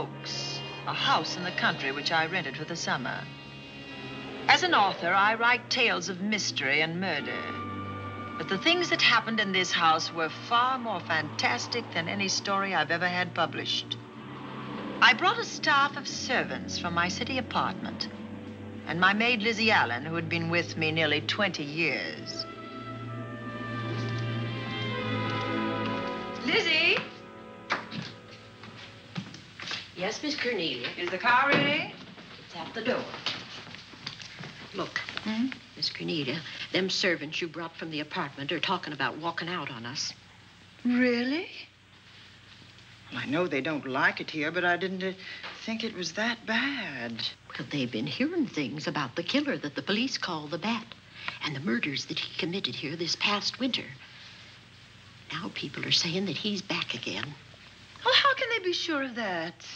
Oaks, a house in the country which I rented for the summer. As an author, I write tales of mystery and murder. But the things that happened in this house were far more fantastic than any story I've ever had published. I brought a staff of servants from my city apartment and my maid, Lizzie Allen, who had been with me nearly 20 years. Lizzie? Yes, Miss Cornelia? Is the car ready? It's at the door. Look, Miss Cornelia, them servants you brought from the apartment are talking about walking out on us. Really? Well, I know they don't like it here, but I didn't think it was that bad. Well, they've been hearing things about the killer that the police call the Bat and the murders that he committed here this past winter. Now people are saying that he's back again. Well, how can they be sure of that?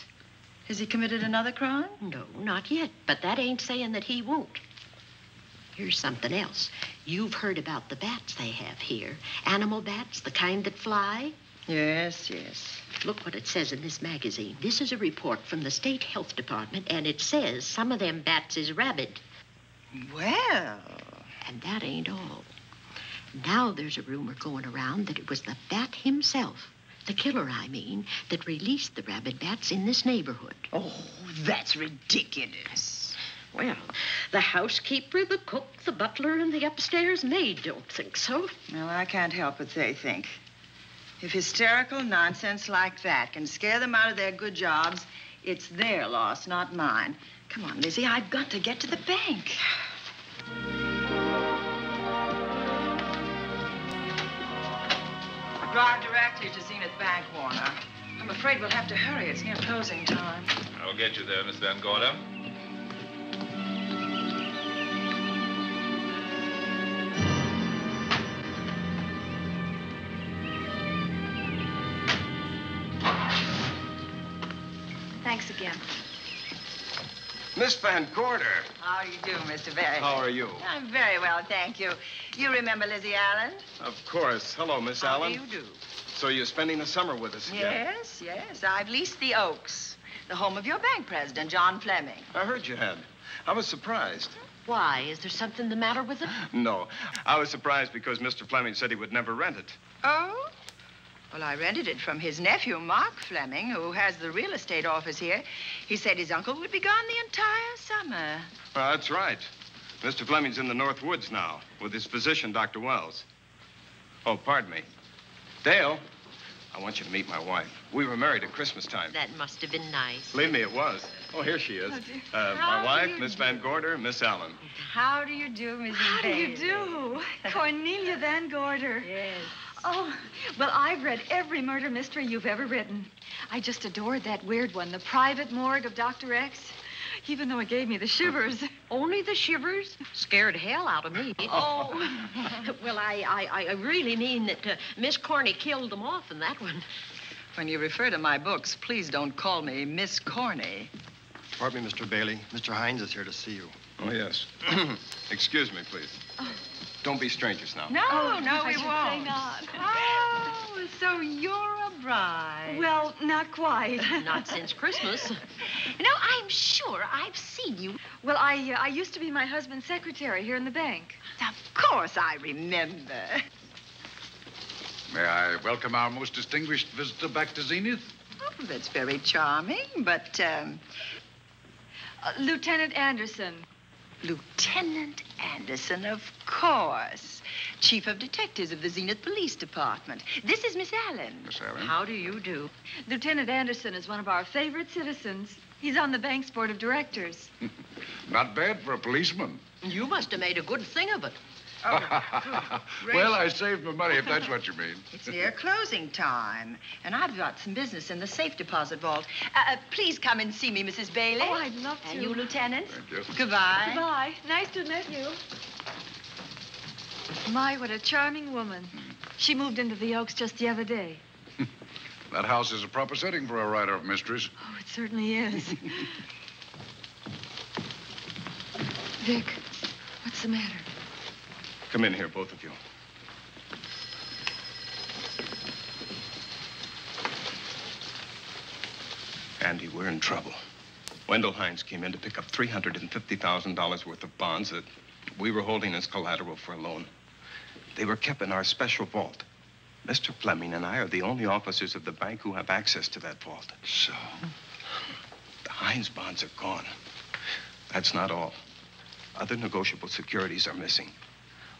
Has he committed another crime? No, not yet, but that ain't saying that he won't. Here's something else. You've heard about the bats they have here. Animal bats, the kind that fly. Yes, yes. Look what it says in this magazine. This is a report from the State Health Department, and it says some of them bats is rabid. Well. And that ain't all. Now there's a rumor going around that it was the bat himself, the killer, I mean, that released the rabid bats in this neighborhood. Oh, that's ridiculous. Well, the housekeeper, the cook, the butler, and the upstairs maid don't think so. Well, I can't help what they think. If hysterical nonsense like that can scare them out of their good jobs, it's their loss, not mine. Come on, Lizzie, I've got to get to the bank. I'll drive directly to Zenith Bank, Warner. I'm afraid we'll have to hurry. It's near closing time. I'll get you there, Miss Van Gorder. Thanks again. Miss Van Gorder. How do you do, Mr. Barry? How are you? I'm very well, thank you. You remember Lizzie Allen? Of course. Hello, Miss Allen. How do you do? So you're spending the summer with us again? Yes, yes. I've leased the Oaks, the home of your bank president, John Fleming. I heard you had. I was surprised. Why? Is there something the matter with it? No. I was surprised because Mr. Fleming said he would never rent it. Oh? Well, I rented it from his nephew, Mark Fleming, who has the real estate office here. He said his uncle would be gone the entire summer. Well, that's right. Mr. Fleming's in the North Woods now with his physician, Dr. Wells. Oh, pardon me. Dale, I want you to meet my wife. We were married at Christmas time. That must have been nice. Believe me, it was. Oh, here she is. Oh, my wife, Miss Van Gorder, Miss Allen. How do you do, Mrs. Bailey? How do you do? Cornelia Van Gorder. Yes. Oh, well, I've read every murder mystery you've ever written. I just adored that weird one, The Private Morgue of Dr. X, even though it gave me the shivers. Only the shivers? Scared hell out of me. Oh, well, I really mean that Miss Corney killed them off in that one. When you refer to my books, please don't call me Miss Corney. Pardon me, Mr. Bailey. Mr. Hines is here to see you. Oh, yes. Excuse me, please. Oh. Don't be strangers now. No, oh, no, we won't. Not. Oh, so you're a bride. Well, not quite. Not since Christmas. No, I'm sure I've seen you. Well, I used to be my husband's secretary here in the bank. Of course I remember. May I welcome our most distinguished visitor back to Zenith? Oh, that's very charming, but, Lieutenant Anderson. Lieutenant Anderson, of course. Chief of Detectives of the Zenith Police Department. This is Miss Allen. Miss Allen. How do you do? Lieutenant Anderson is one of our favorite citizens. He's on the bank's board of directors. Not bad for a policeman. You must have made a good thing of it. Oh, well, I saved my money, if that's what you mean. It's near closing time, and I've got some business in the safe deposit vault. Please come and see me, Mrs. Bailey. Oh, I'd love to. And you, Lieutenant. Thank you. Goodbye. Goodbye. Nice to meet you. My, what a charming woman. She moved into the Oaks just the other day. That house is a proper setting for a writer of mysteries. Oh, it certainly is. Vic, what's the matter? Come in here, both of you. Andy, we're in trouble. Wendell Hines came in to pick up $350,000 worth of bonds that we were holding as collateral for a loan. They were kept in our special vault. Mr. Fleming and I are the only officers of the bank who have access to that vault. So? The Hines bonds are gone. That's not all. Other negotiable securities are missing.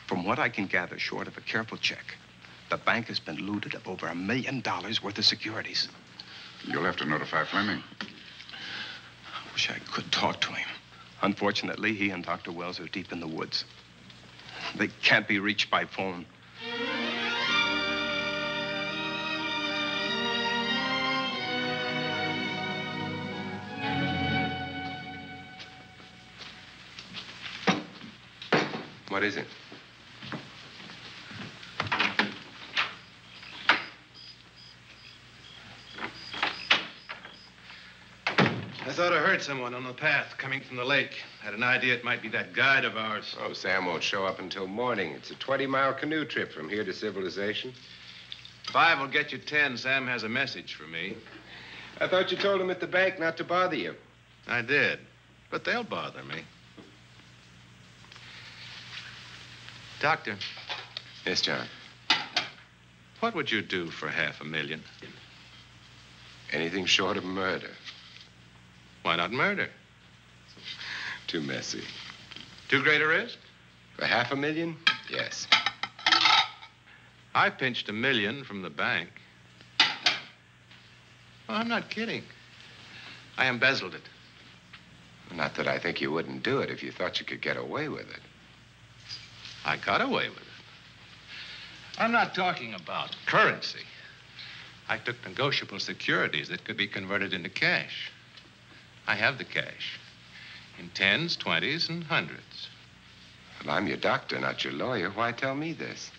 From what I can gather, short of a careful check, the bank has been looted of over $1 million worth of securities. You'll have to notify Fleming. I wish I could talk to him. Unfortunately, he and Dr. Wells are deep in the woods. They can't be reached by phone. What is it? I thought I heard someone on the path coming from the lake. Had an idea it might be that guide of ours. Oh, Sam won't show up until morning. It's a 20-mile canoe trip from here to civilization. 5 will get you 10. Sam has a message for me. I thought you told him at the bank not to bother you. I did, but they'll bother me. Doctor. Yes, John. What would you do for $500,000? Anything short of murder. Why not murder? Too messy. Too great a risk? For $500,000? Yes. I pinched $1 million from the bank. Well, I'm not kidding. I embezzled it. Not that I think you wouldn't do it if you thought you could get away with it. I got away with it. I'm not talking about currency. I took negotiable securities that could be converted into cash. I have the cash in 10s, 20s, and 100s. Well, I'm your doctor, not your lawyer. Why tell me this?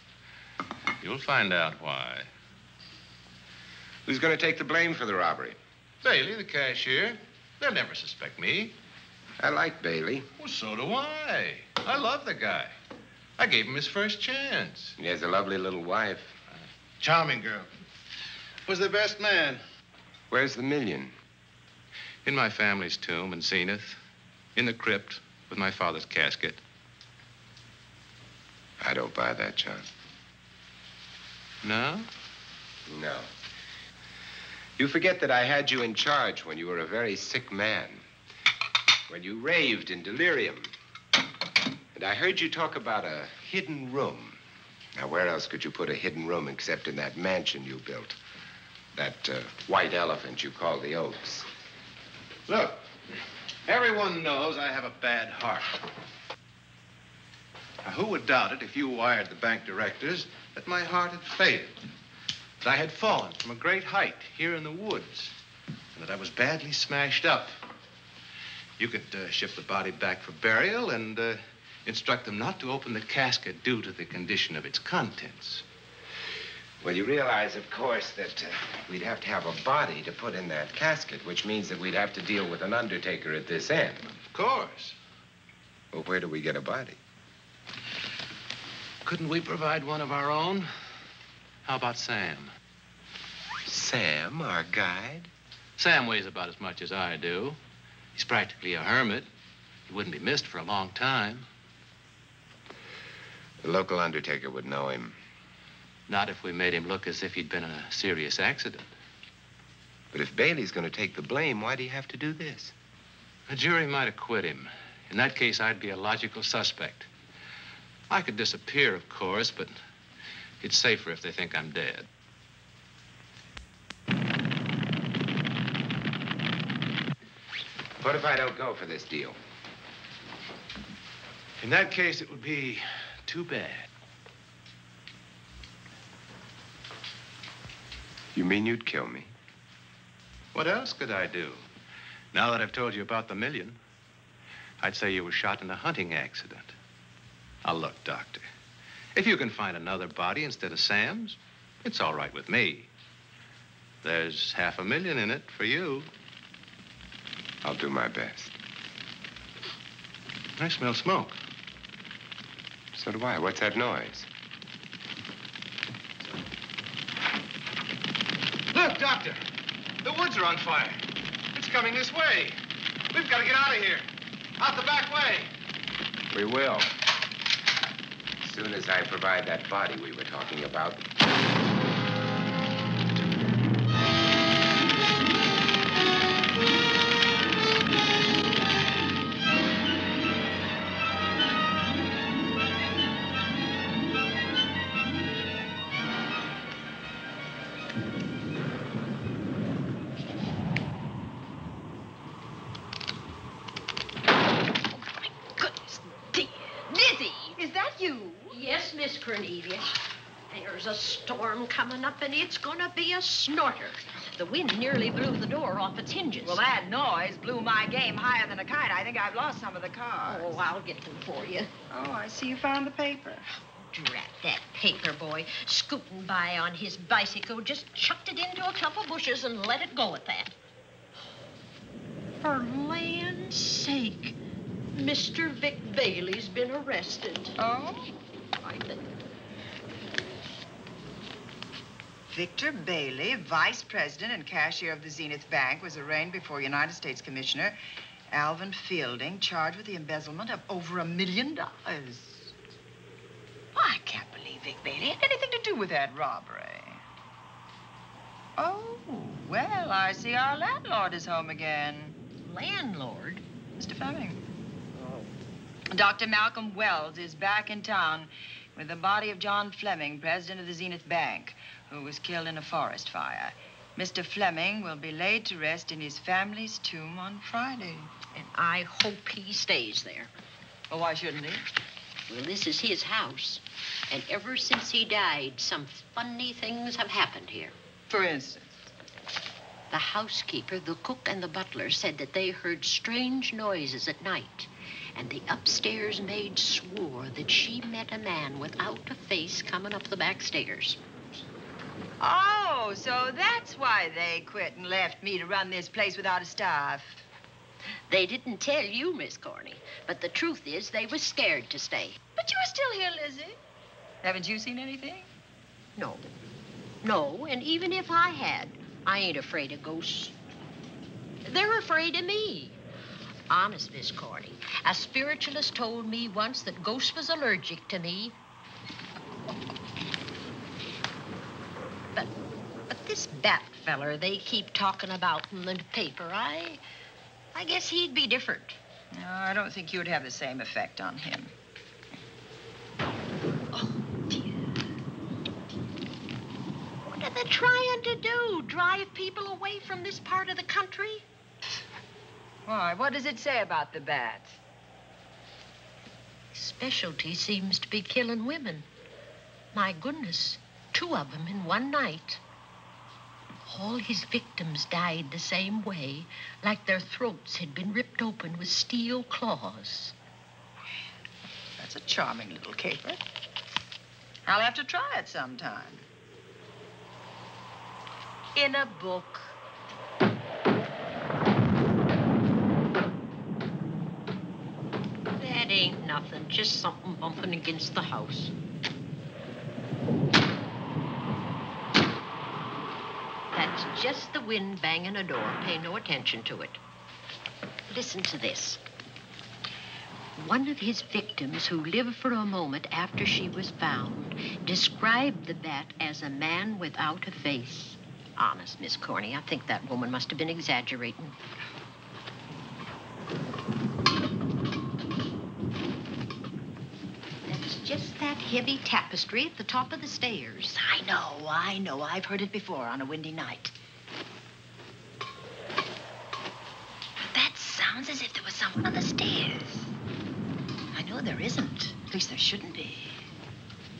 You'll find out why. Who's going to take the blame for the robbery? Bailey, the cashier. They'll never suspect me. I like Bailey. Well, so do I. I love the guy. I gave him his first chance. He has a lovely little wife. Charming girl. Was the best man. Where's the $1 million? In my family's tomb in Zenith. In the crypt with my father's casket. I don't buy that, John. No? No. You forget that I had you in charge when you were a very sick man. When you raved in delirium. And I heard you talk about a hidden room. Now, where else could you put a hidden room except in that mansion you built? That white elephant you call the Oaks. Look, everyone knows I have a bad heart. Now, who would doubt it if you wired the bank directors that my heart had failed? That I had fallen from a great height here in the woods. And that I was badly smashed up. You could ship the body back for burial and... instruct them not to open the casket due to the condition of its contents. Well, you realize, of course, that we'd have to have a body to put in that casket, which means that we'd have to deal with an undertaker at this end. Of course. Well, where do we get a body? Couldn't we provide one of our own? How about Sam? Sam, our guide? Sam weighs about as much as I do. He's practically a hermit. He wouldn't be missed for a long time. The local undertaker would know him. Not if we made him look as if he'd been in a serious accident. But if Bailey's going to take the blame, why'd he have to do this? A jury might acquit him. In that case, I'd be a logical suspect. I could disappear, of course, but it's safer if they think I'm dead. What if I don't go for this deal? In that case, it would be... too bad. You mean you'd kill me? What else could I do? Now that I've told you about the $1 million, I'd say you were shot in a hunting accident. Now look, Doctor, if you can find another body instead of Sam's, it's all right with me. There's $500,000 in it for you. I'll do my best. I smell smoke. So do I. What's that noise? Look, Doctor! The woods are on fire. It's coming this way. We've got to get out of here. Out the back way. We will. As soon as I provide that body we were talking about. Coming up, and it's gonna be a snorter. The wind nearly blew the door off its hinges. Well, that noise blew my game higher than a kite. I think I've lost some of the cards. Oh, I'll get them for you. Oh, I see you found the paper. Drat that paper boy. Scooting by on his bicycle, just chucked it into a clump of bushes and let it go at that. For land's sake, Mr. Vic Bailey's been arrested. Oh? I think. Victor Bailey, vice president and cashier of the Zenith Bank, was arraigned before United States Commissioner Alvin Fielding, charged with the embezzlement of over $1 million. I can't believe Vic Bailey had anything to do with that robbery. Oh, well, I see our landlord is home again. Landlord? Mr. Fleming. Oh. Dr. Malcolm Wells is back in town with the body of John Fleming, president of the Zenith Bank, who was killed in a forest fire. Mr. Fleming will be laid to rest in his family's tomb on Friday. And I hope he stays there. Well, why shouldn't he? Well, this is his house. And ever since he died, some funny things have happened here. For instance? The housekeeper, the cook, and the butler said that they heard strange noises at night. And the upstairs maid swore that she met a man without a face coming up the back stairs. Oh, so that's why they quit and left me to run this place without a staff. They didn't tell you, Miss Corney, but the truth is they were scared to stay. But you're still here, Lizzie. Haven't you seen anything? No. No, and even if I had, I ain't afraid of ghosts. They're afraid of me. Honest, Miss Corney, a spiritualist told me once that ghost was allergic to me. But this Bat feller they keep talking about in the paper, I guess he'd be different. No, I don't think you'd have the same effect on him. Oh, dear. What are they trying to do? Drive people away from this part of the country? Why, what does it say about the Bat? His specialty seems to be killing women. My goodness, 2 of them in one night. All his victims died the same way, like their throats had been ripped open with steel claws. That's a charming little caper. I'll have to try it sometime. In a book. That ain't nothing, just something bumping against the house. That's just the wind banging a door. Pay no attention to it. Listen to this. One of his victims, who lived for a moment after she was found, described the Bat as a man without a face. Honest, Miss Corney, I think that woman must have been exaggerating. Just that heavy tapestry at the top of the stairs. I know. I've heard it before on a windy night. That sounds as if there was someone on the stairs. I know there isn't. At least there shouldn't be.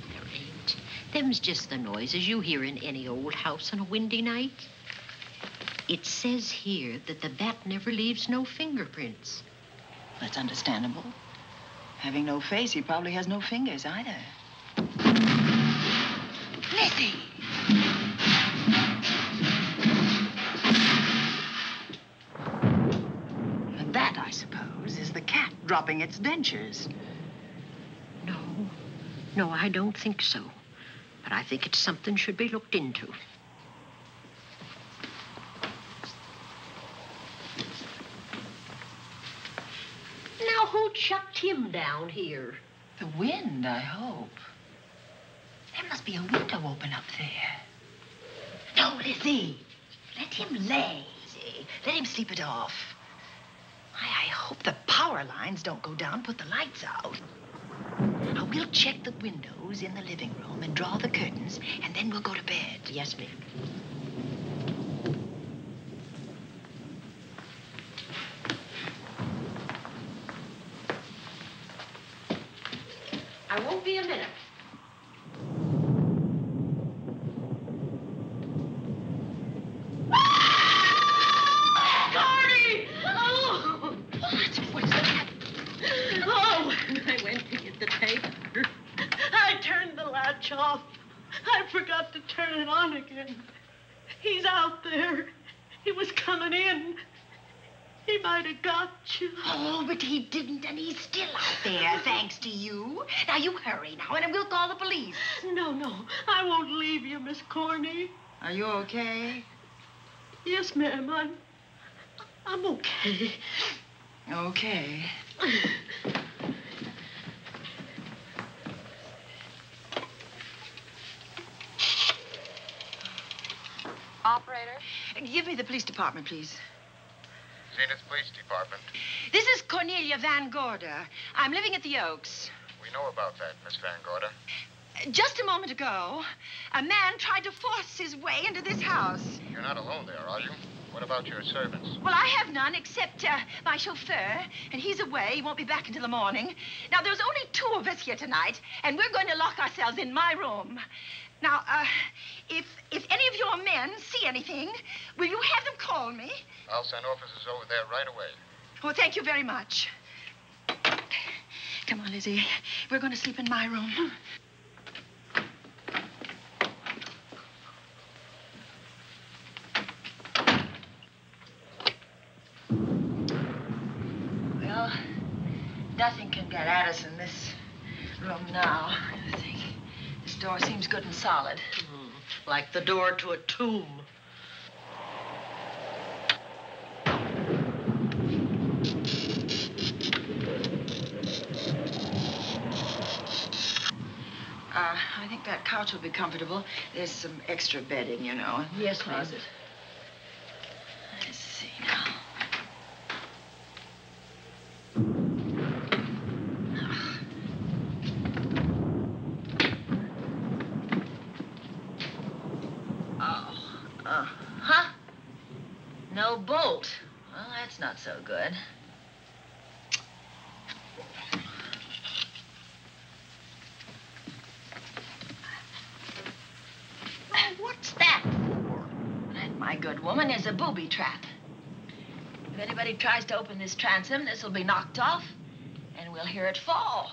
There ain't. Them's just the noises you hear in any old house on a windy night. It says here that the Bat never leaves no fingerprints. That's understandable. Having no face, he probably has no fingers either. Lizzie! And that, I suppose, is the cat dropping its dentures. No, I don't think so. But I think it's something should be looked into. know who chucked him down here? The wind, I hope. There must be a window open up there. No, Lizzie. Let him lay. Let him sleep it off. I hope the power lines don't go down, put the lights out. Now, we'll check the windows in the living room and draw the curtains, and then we'll go to bed. Yes, Vic. I won't be a minute. Off. I forgot to turn it on again. He's out there. He was coming in. He might have got you. Oh, but he didn't, and he's still out there, thanks to you. Now, you hurry now, and we'll call the police. No, no, I won't leave you, Miss Corney. Are you okay? Yes, ma'am, I'm okay. Okay. Operator? Give me the police department, please. Zenith Police Department. This is Cornelia Van Gorder. I'm living at the Oaks. We know about that, Miss Van Gorder. Just a moment ago, a man tried to force his way into this house. You're not alone there, are you? What about your servants? Well, I have none except my chauffeur, and he's away. He won't be back until the morning. Now, there's only two of us here tonight, and we're going to lock ourselves in my room. Now, if any of your men see anything, will you have them call me? I'll send officers over there right away. Well, thank you very much. Come on, Lizzie. We're going to sleep in my room. Well, nothing can get at us in this room now, I think. This door seems good and solid. Mm-hmm. Like the door to a tomb. I think that couch will be comfortable. There's some extra bedding, you know. Yes, closet. Let's see now. No bolt. Well, that's not so good. What's that for? That, my good woman, is a booby trap. If anybody tries to open this transom, this will be knocked off, and we'll hear it fall.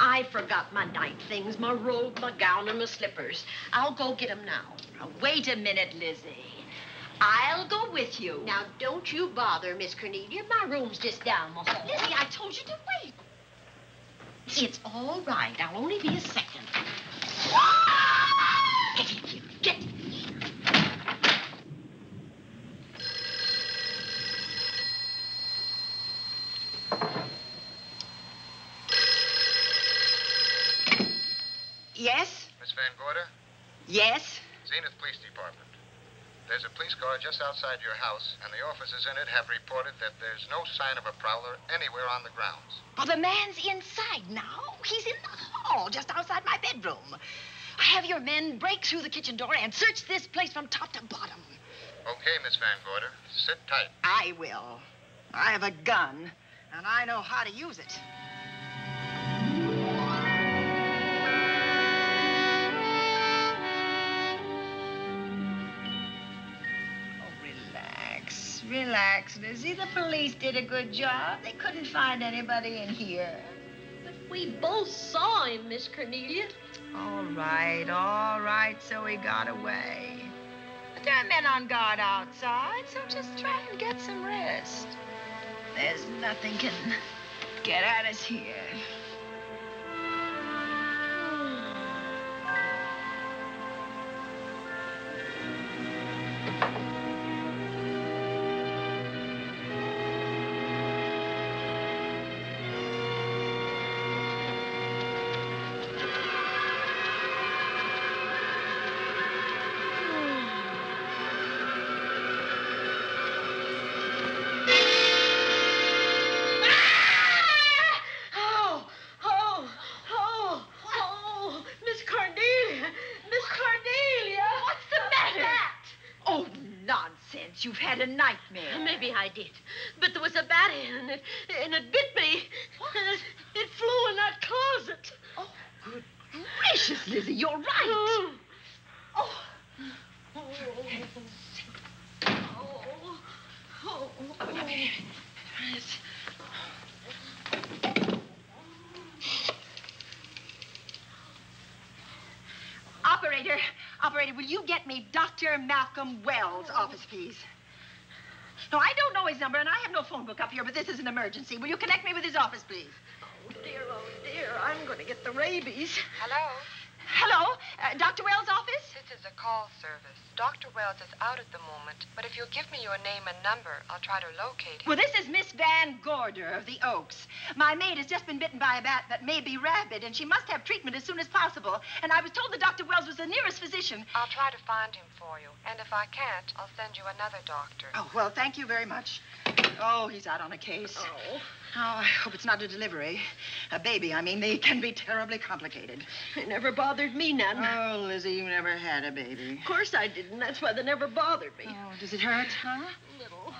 I forgot my night things, my robe, my gown, and my slippers. I'll go get them now. Now, wait a minute, Lizzie. I'll go with you. Now, don't you bother, Miss Cornelia. My room's just down the hall. Lizzie, I told you to wait. It's all right. I'll only be a second. Get in here. Get in here. Yes? Miss Van Gorder? Yes? Zenith Police Department. There's a police car just outside your house, and the officers in it have reported that there's no sign of a prowler anywhere on the grounds. Well, the man's inside now. He's in the hall just outside my bedroom. Have your men break through the kitchen door and search this place from top to bottom. Okay, Miss Van Gorder. Sit tight. I will. I have a gun, and I know how to use it. Relax, Lizzie. The police did a good job. They couldn't find anybody in here. But we both saw him, Miss Cornelia. All right, so he got away. But there are men on guard outside, so just try and get some rest. There's nothing can get at us here. You've had a nightmare. Maybe I did, but there was a bat in it, and it bit me. What? It flew in that closet. Oh, good gracious, Lizzie, you're right. Operator, will you get me Dr. Malcolm Wells' office, please? No, I don't know his number, and I have no phone book up here, but this is an emergency. Will you connect me with his office, please? Oh, dear, I'm going to get the rabies. Hello? Hello? Dr. Wells' office? This is a call service. Dr. Wells is out at the moment, but if you'll give me your name and number, I'll try to locate him. Well, this is Miss Van Gorder of the Oaks. My maid has just been bitten by a bat that may be rabid, and she must have treatment as soon as possible. And I was told that Dr. Wells was the nearest physician. I'll try to find him for you, and if I can't, I'll send you another doctor. Oh, well, thank you very much. Oh, he's out on a case. Oh. Oh, I hope it's not a delivery. A baby, I mean. They can be terribly complicated. It never bothered me none. Oh, Lizzie, you never had a baby. Of course I didn't. That's why they never bothered me. Oh, does it hurt, huh? A little.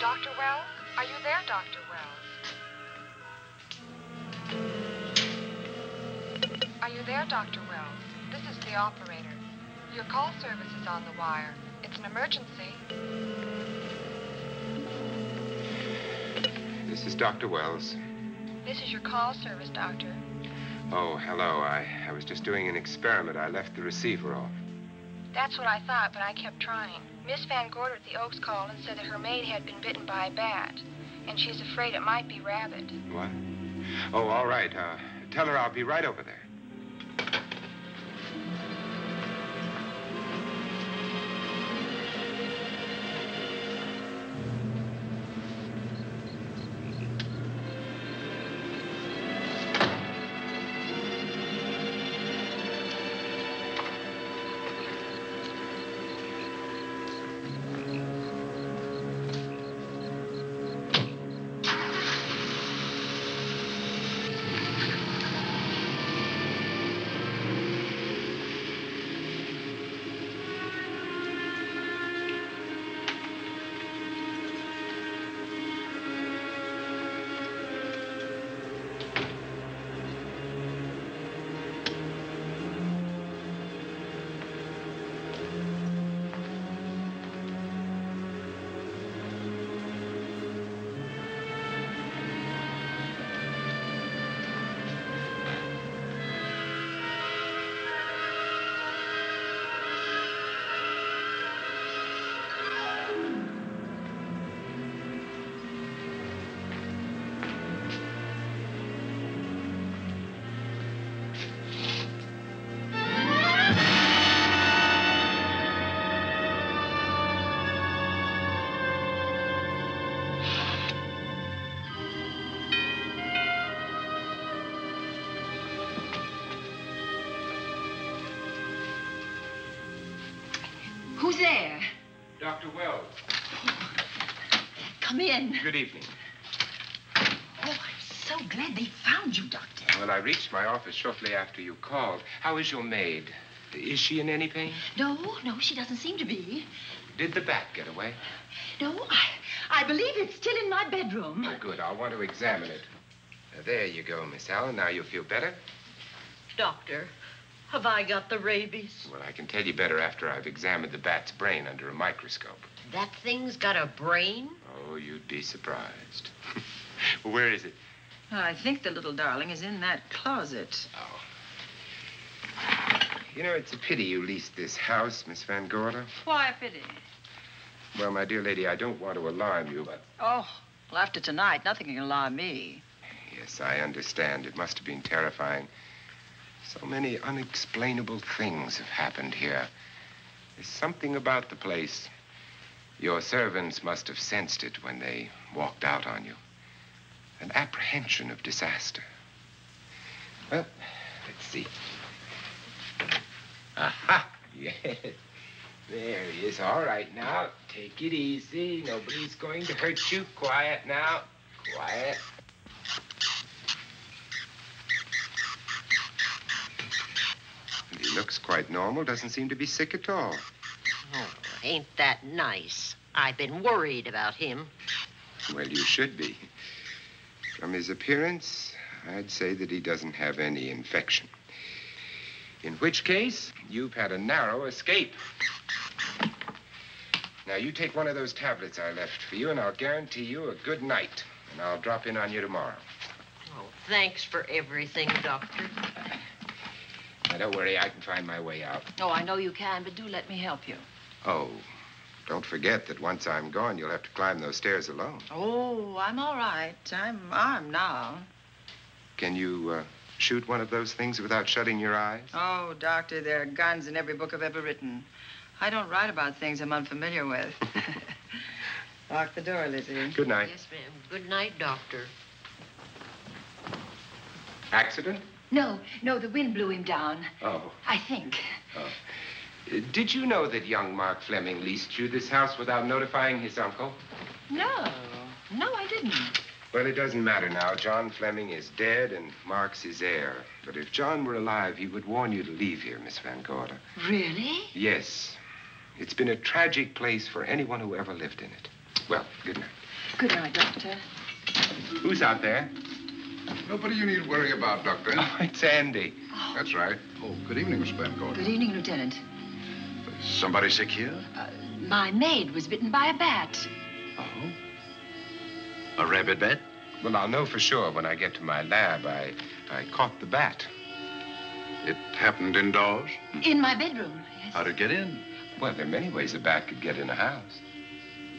Dr. Wells. Are you there, Dr. Wells? This is the operator. Your call service is on the wire. It's an emergency. This is Dr. Wells. This is your call service, Doctor. Oh, hello. I was just doing an experiment. I left the receiver off. That's what I thought, but I kept trying. Miss Van Gorder at the Oaks called and said that her maid had been bitten by a bat. And she's afraid it might be rabid. What? Oh, all right. Tell her I'll be right over there. Who's there? Dr. Wells. Oh. Come in. Good evening. Oh, I'm so glad they found you, Doctor. Well, I reached my office shortly after you called. How is your maid? Is she in any pain? No, she doesn't seem to be. Did the bat get away? No, I believe it's still in my bedroom. Oh, good. I want to examine it. Now, there you go, Miss Allen. Now you feel better? Doctor, have I got the rabies? Well, I can tell you better after I've examined the bat's brain under a microscope. That thing's got a brain? Oh, you'd be surprised. Where is it? I think the little darling is in that closet. Oh. You know, it's a pity you leased this house, Miss Van Gorder. Why a pity? Well, my dear lady, I don't want to alarm you, but... Oh, well, after tonight, nothing can alarm me. Yes, I understand. It must have been terrifying. So many unexplainable things have happened here. There's something about the place. Your servants must have sensed it when they walked out on you. An apprehension of disaster. Well, let's see. Aha! Yes. There he is. All right, now, take it easy. Nobody's going to hurt you. Quiet now. Quiet. And he looks quite normal. Doesn't seem to be sick at all. Oh, ain't that nice? I've been worried about him. Well, you should be. From his appearance, I'd say that he doesn't have any infection. In which case, you've had a narrow escape. Now, you take one of those tablets I left for you, and I'll guarantee you a good night. And I'll drop in on you tomorrow. Oh, thanks for everything, Doctor. Now, don't worry. I can find my way out. Oh, I know you can, but do let me help you. Oh, don't forget that once I'm gone, you'll have to climb those stairs alone. Oh, I'm all right. I'm armed now. Can you, shoot one of those things without shutting your eyes? Oh, Doctor, there are guns in every book I've ever written. I don't write about things I'm unfamiliar with. Lock the door, Lizzie. Good night. Yes, ma'am. Good night, Doctor. Accident? No, the wind blew him down. Oh. I think. Oh. Did you know that young Mark Fleming leased you this house without notifying his uncle? No, I didn't. Well, it doesn't matter now. John Fleming is dead and Mark's his heir. But if John were alive, he would warn you to leave here, Miss Van Gorder. Really? Yes. It's been a tragic place for anyone who ever lived in it. Well, good night. Good night, Doctor. Who's out there? Nobody you need worry about, Doctor. Oh, it's Andy. Oh. That's right. Oh, good evening, Miss Van Gorder. Good evening, Lieutenant. Somebody sick here? My maid was bitten by a bat. Oh? A rabid bat? Well, I'll know for sure when I get to my lab. I caught the bat. It happened indoors? In my bedroom, yes. How'd it get in? Well, there are many ways a bat could get in a house.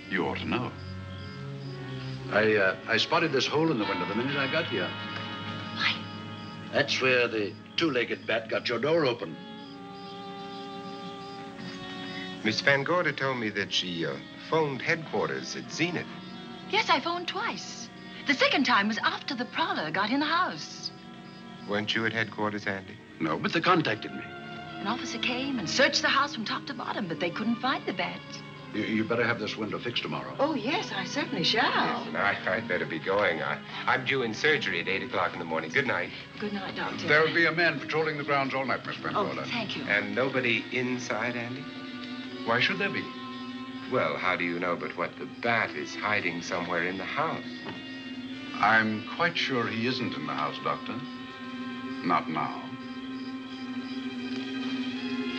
You ought to know. I spotted this hole in the window the minute I got here. Why? That's where the two-legged bat got your door open. Miss Van Gorder told me that she phoned headquarters at Zenith. Yes, I phoned twice. The second time was after the prowler got in the house. Weren't you at headquarters, Andy? No, but they contacted me. An officer came and searched the house from top to bottom, but they couldn't find the bat. You better have this window fixed tomorrow. Oh, yes, I certainly shall. Yes, and I'd better be going. I'm due in surgery at 8 o'clock in the morning. Good night. Good night, Doctor. There'll be a man patrolling the grounds all night, Miss Van Gorder. Oh, thank you. And nobody inside, Andy? Why should there be? Well, how do you know but what the bat is hiding somewhere in the house? I'm quite sure he isn't in the house, Doctor. Not now.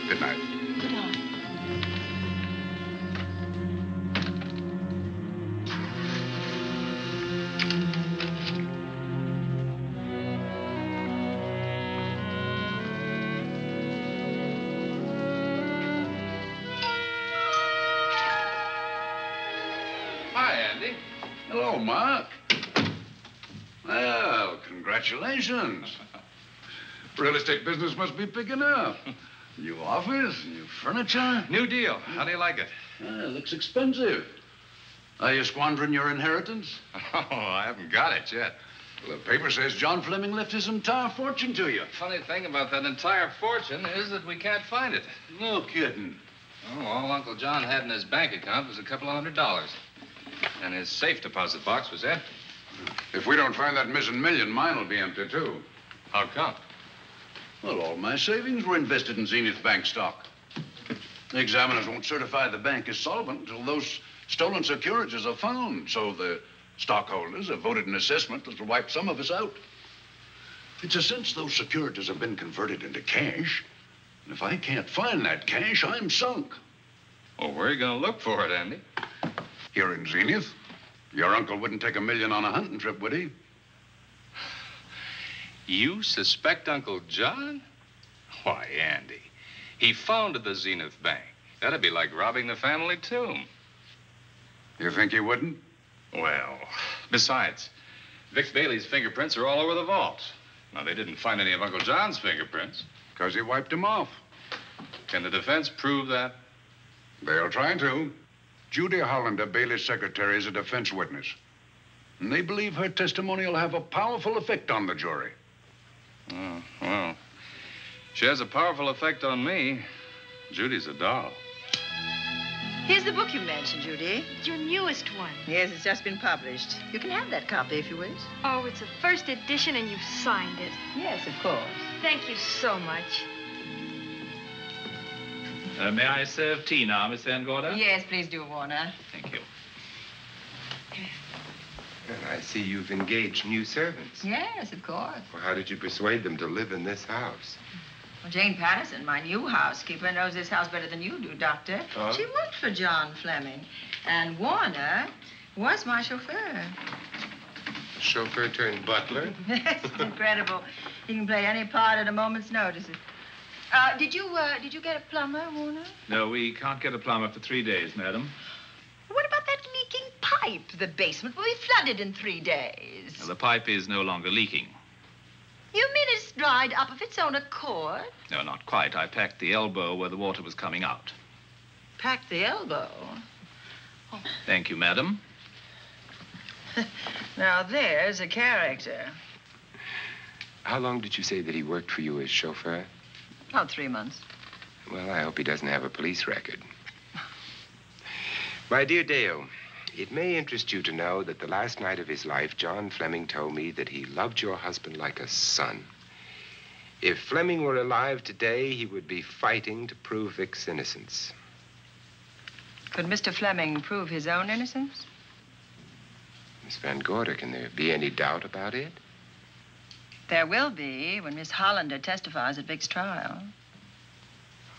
Good night. Good night. Congratulations. Real estate business must be picking up. New office, new furniture. New deal. How do you like it? Looks expensive. Are you squandering your inheritance? Oh, I haven't got it yet. Well, the paper says John Fleming left his entire fortune to you. Funny thing about that entire fortune is that we can't find it. No kidding. Oh, all Uncle John had in his bank account was a couple of $100. And his safe deposit box was empty. If we don't find that missing million, mine will be empty, too. How come? Well, all my savings were invested in Zenith Bank stock. The examiners won't certify the bank as solvent until those stolen securities are found, so the stockholders have voted an assessment that'll wipe some of us out. It's a sense those securities have been converted into cash, and if I can't find that cash, I'm sunk. Well, where are you gonna look for it, Andy? Here in Zenith. Your uncle wouldn't take $1 million on a hunting trip, would he? You suspect Uncle John? Why, Andy, he founded the Zenith Bank. That'd be like robbing the family tomb. You think he wouldn't? Well, besides, Vic Bailey's fingerprints are all over the vault. Now, they didn't find any of Uncle John's fingerprints. Because he wiped them off. Can the defense prove that? They'll try to. Judy Hollander, Bailey's secretary, is a defense witness. And they believe her testimony will have a powerful effect on the jury. Oh, well, she has a powerful effect on me. Judy's a doll. Here's the book you mentioned, Judy. It's your newest one. Yes, it's just been published. You can have that copy if you wish. Oh, it's a first edition and you've signed it. Yes, of course. Thank you so much. May I serve tea now, Miss Van Gorder? Yes, please do, Warner. Thank you. And I see you've engaged new servants. Yes, of course. Well, how did you persuade them to live in this house? Well, Jane Patterson, my new housekeeper, knows this house better than you do, Doctor. Oh? She worked for John Fleming, and Warner was my chauffeur. A chauffeur turned butler? Yes, it's incredible. He can play any part at a moment's notice. Did you get a plumber, Warner? No, we can't get a plumber for 3 days, madam. What about that leaking pipe? The basement will be flooded in 3 days. Well, the pipe is no longer leaking. You mean it's dried up of its own accord? No, not quite. I packed the elbow where the water was coming out. Packed the elbow? Oh. Thank you, madam. Now, there's a character. How long did you say that he worked for you as chauffeur? About 3 months. Well, I hope he doesn't have a police record. My dear Dale, it may interest you to know that the last night of his life, John Fleming told me that he loved your husband like a son. If Fleming were alive today, he would be fighting to prove Vic's innocence. Could Mr. Fleming prove his own innocence? Miss Van Gorder, can there be any doubt about it? There will be when Miss Hollander testifies at Vic's trial.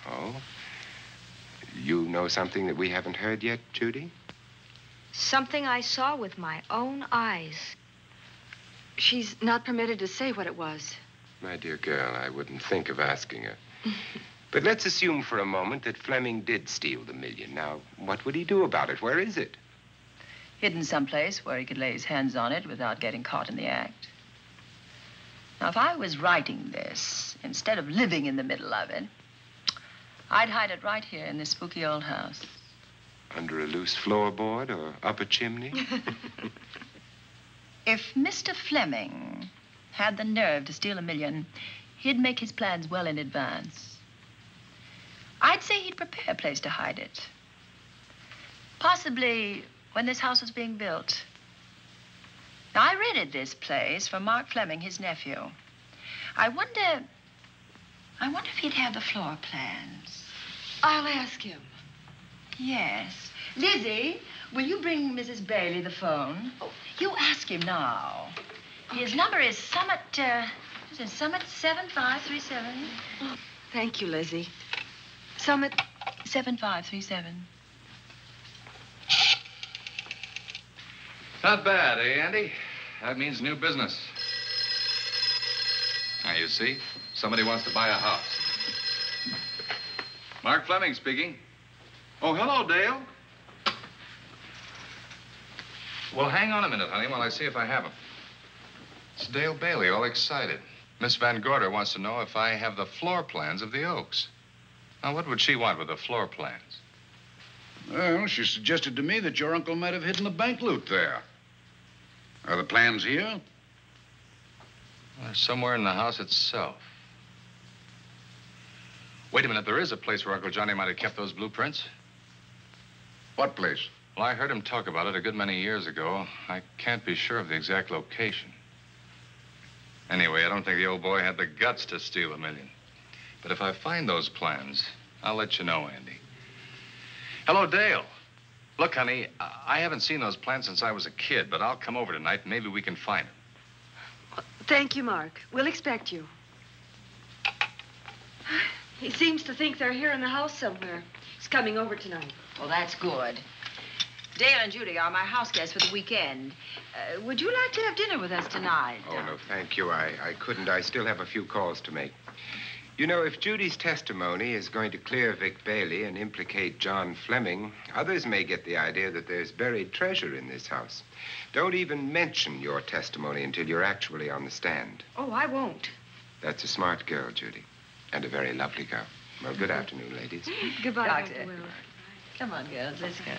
Oh? You know something that we haven't heard yet, Judy? Something I saw with my own eyes. She's not permitted to say what it was. My dear girl, I wouldn't think of asking her. But let's assume for a moment that Fleming did steal the $1 million. Now, what would he do about it? Where is it? Hidden someplace where he could lay his hands on it without getting caught in the act. Now, if I was writing this, instead of living in the middle of it, I'd hide it right here in this spooky old house. Under a loose floorboard or up a chimney? If Mr. Fleming had the nerve to steal $1 million, he'd make his plans well in advance. I'd say he'd prepare a place to hide it. Possibly when this house was being built. Now, I rented this place from Mark Fleming, his nephew. I wonder if he'd have the floor plans. I'll ask him. Yes. Lizzie, will you bring Mrs. Bailey the phone? Oh, you ask him now. Okay. His number is Summit 7537. Oh, thank you, Lizzie. Summit 7537. Not bad, eh, Andy? That means new business. Now, you see, somebody wants to buy a house. Mark Fleming speaking. Oh, hello, Dale. Well, hang on a minute, honey, while I see if I have him. It's Dale Bailey, all excited. Miss Van Gorder wants to know if I have the floor plans of the Oaks. Now, what would she want with the floor plans? Well, she suggested to me that your uncle might have hidden the bank loot there. Are the plans here? Well, they're somewhere in the house itself. Wait a minute, there is a place where Uncle Johnny might have kept those blueprints. What place? Well, I heard him talk about it a good many years ago. I can't be sure of the exact location. Anyway, I don't think the old boy had the guts to steal $1 million. But if I find those plans, I'll let you know, Andy. Hello, Dale. Look, honey, I haven't seen those plans since I was a kid, but I'll come over tonight and maybe we can find them. Thank you, Mark. We'll expect you. He seems to think they're here in the house somewhere. He's coming over tonight. Well, that's good. Dale and Judy are my house guests for the weekend. Would you like to have dinner with us tonight? Oh, no, thank you. I couldn't. I still have a few calls to make. You know, if Judy's testimony is going to clear Vic Bailey and implicate John Fleming, others may get the idea that there's buried treasure in this house. Don't even mention your testimony until you're actually on the stand. Oh, I won't. That's a smart girl, Judy, and a very lovely girl. Well, good afternoon, ladies. Goodbye, Doctor. Goodbye. Come on, girls, let's go.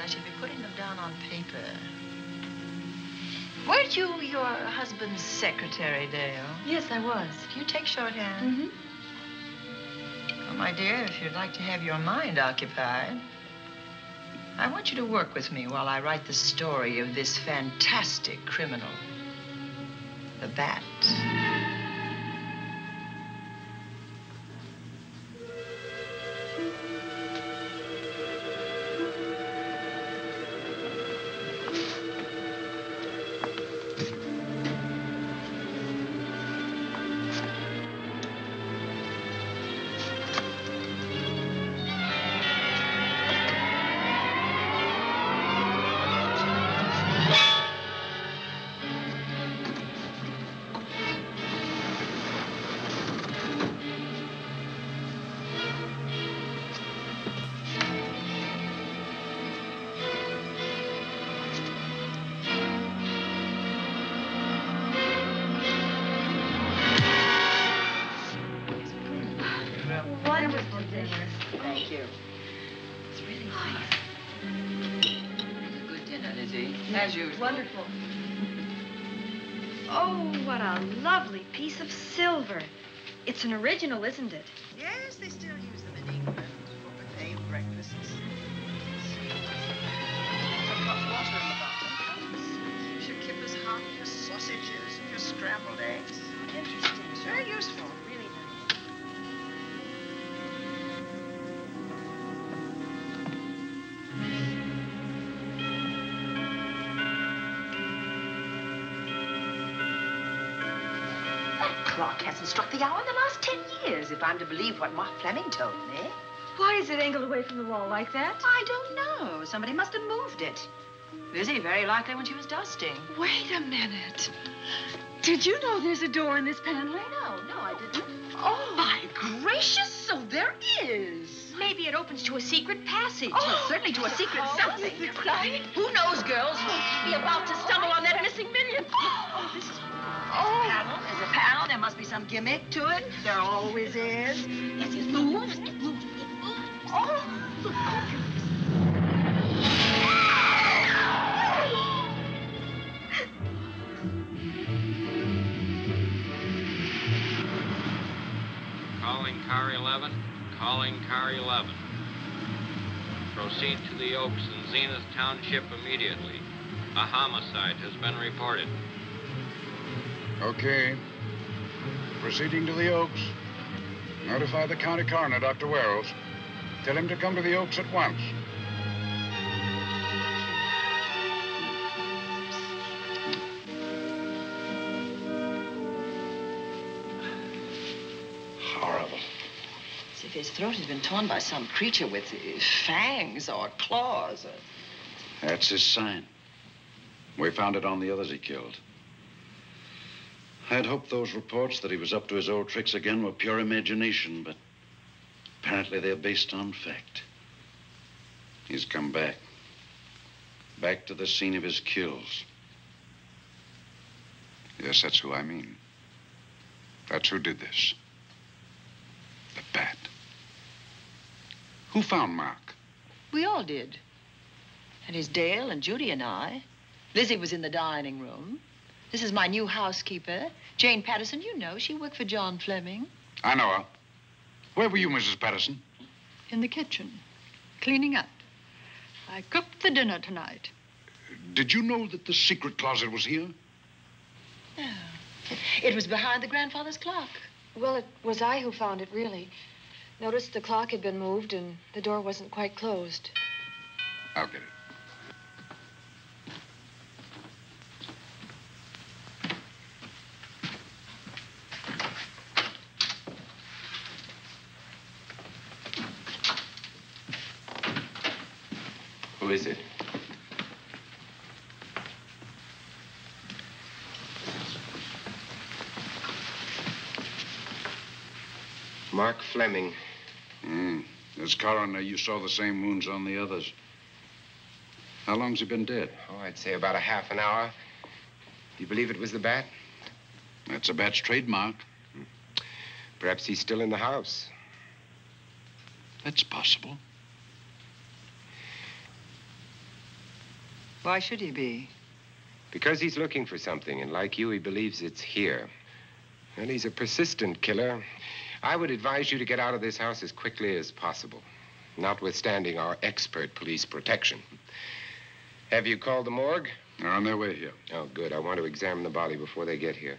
I should be putting them down on paper. Weren't you your husband's secretary, Dale? Yes, I was. Do you take shorthand? Mm-hmm. Well, my dear, if you'd like to have your mind occupied, I want you to work with me while I write the story of this fantastic criminal, the Bat. Wonderful. Oh, what a lovely piece of silver. It's an original, isn't it? Yes, they still use them in England for buffet breakfasts. Put water in the bottom. Use your kippers hot, your sausages, your scrambled eggs. Interesting. It's very useful. Struck the hour in the last 10 years, if I'm to believe what Mark Fleming told me. Why is it angled away from the wall like that? I don't know. Somebody must have moved it. Lizzie, very likely when she was dusting. Wait a minute. Did you know there's a door in this paneling? No, I didn't. Oh, my gracious, so there is. Maybe it opens to a secret passage. Oh, well, certainly to a secret something. Right? Who knows, girls? We'll be about to stumble on that missing $1 million. Oh, this is... Oh, there's a panel. There must be some gimmick to it. There always is. Yes, it moves. It moves. It moves. Oh, look. Calling car 11. Calling car 11. Proceed to the Oaks in Zenith Township immediately. A homicide has been reported. Okay. Proceeding to the Oaks. Notify the county coroner, Dr. Werle. Tell him to come to the Oaks at once. His throat has been torn by some creature with fangs or claws. That's his sign. We found it on the others he killed. I'd hoped those reports that he was up to his old tricks again were pure imagination, but apparently they're based on fact. He's come back. Back to the scene of his kills. Yes, that's who I mean. That's who did this. The Bat. Who found Mark? We all did. And it's Dale and Judy and I. Lizzie was in the dining room. This is my new housekeeper, Jane Patterson. You know, she worked for John Fleming. I know her. Where were you, Mrs. Patterson? In the kitchen, cleaning up. I cooked the dinner tonight. Did you know that the secret closet was here? No. It was behind the grandfather's clock. Well, it was I who found it, really. Noticed the clock had been moved and the door wasn't quite closed. I'll get it. Who is it? Mark Fleming. As coroner, you saw the same wounds on the others. How long's he been dead? Oh, I'd say about a half an hour. Do you believe it was the Bat? That's the Bat's trademark. Perhaps he's still in the house. That's possible. Why should he be? Because he's looking for something, and like you, he believes it's here. And he's a persistent killer. I would advise you to get out of this house as quickly as possible, notwithstanding our expert police protection. Have you called the morgue? They're on their way here. Oh, good. I want to examine the body before they get here.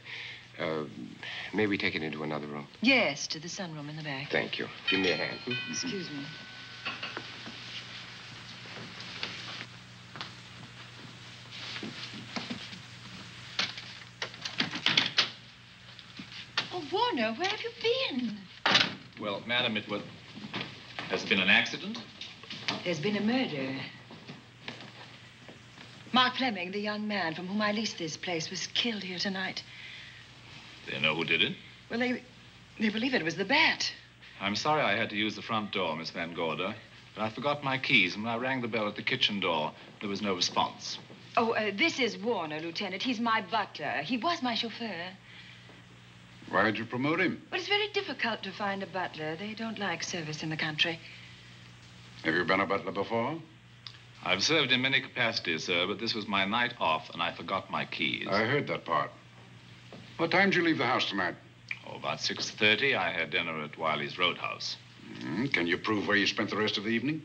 May we take it into another room? Yes, to the sunroom in the back. Thank you. Give me a hand. Excuse me. Warner, where have you been? Well, madam, has been an accident? There's been a murder. Mark Fleming, the young man from whom I leased this place, was killed here tonight. They know who did it? Well, they believe it was the Bat. I'm sorry I had to use the front door, Miss Van Gorder, but I forgot my keys, and when I rang the bell at the kitchen door, there was no response. Oh, this is Warner, Lieutenant. He's my butler. He was my chauffeur. Why did you promote him? Well, it's very difficult to find a butler. They don't like service in the country. Have you been a butler before? I've served in many capacities, sir, but this was my night off, and I forgot my keys. I heard that part. What time did you leave the house tonight? Oh, about 6:30. I had dinner at Wiley's Roadhouse. Can you prove where you spent the rest of the evening?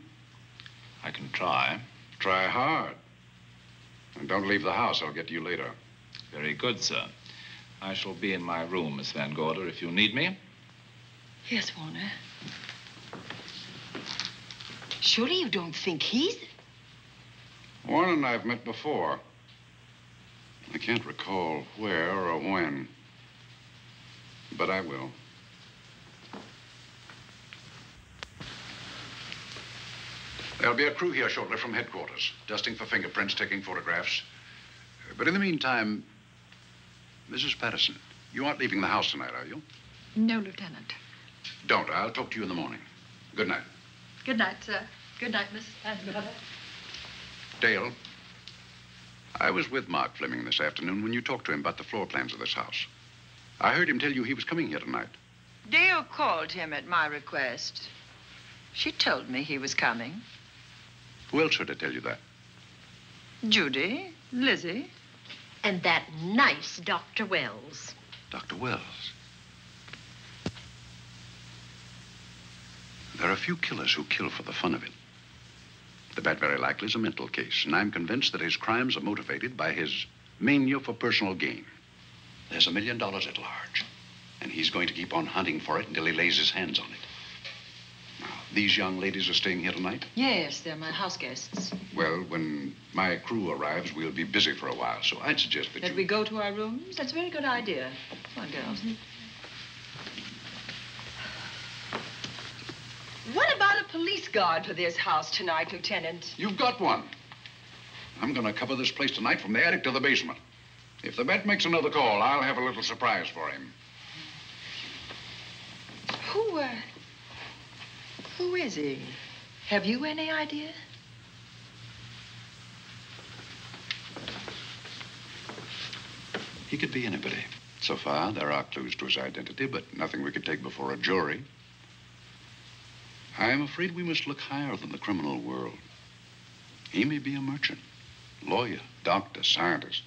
I can try. Try hard. And don't leave the house. I'll get you later. Very good, sir. I shall be in my room, Miss Van Gorder, if you need me. Yes, Warner. Surely you don't think he's... Warner and I have met before. I can't recall where or when, but I will. There'll be a crew here shortly from headquarters, dusting for fingerprints, taking photographs. But in the meantime... Mrs. Patterson, you aren't leaving the house tonight, are you? No, Lieutenant. Don't. I'll talk to you in the morning. Good night. Good night, sir. Good night, Miss Van Gorder. Dale, I was with Mark Fleming this afternoon when you talked to him about the floor plans of this house. I heard him tell you he was coming here tonight. Dale called him at my request. She told me he was coming. Who else should I tell you that? Judy, Lizzie. And that nice Dr. Wells. Dr. Wells? There are a few killers who kill for the fun of it. The Bat very likely is a mental case, and I'm convinced that his crimes are motivated by his mania for personal gain. There's $1 million at large, and he's going to keep on hunting for it until he lays his hands on it. Now, these young ladies are staying here tonight? Yes, they're my house guests. Well, when my crew arrives, we'll be busy for a while, so I'd suggest that we go to our rooms? That's a very good idea. Come on, girls. police guard for this house tonight, Lieutenant. You've got one. I'm gonna cover this place tonight from the attic to the basement. If the Bat makes another call, I'll have a little surprise for him. Who is he? Have you any idea? He could be anybody. So far, there are clues to his identity, but nothing we could take before a jury. I'm afraid we must look higher than the criminal world. He may be a merchant, lawyer, doctor, scientist,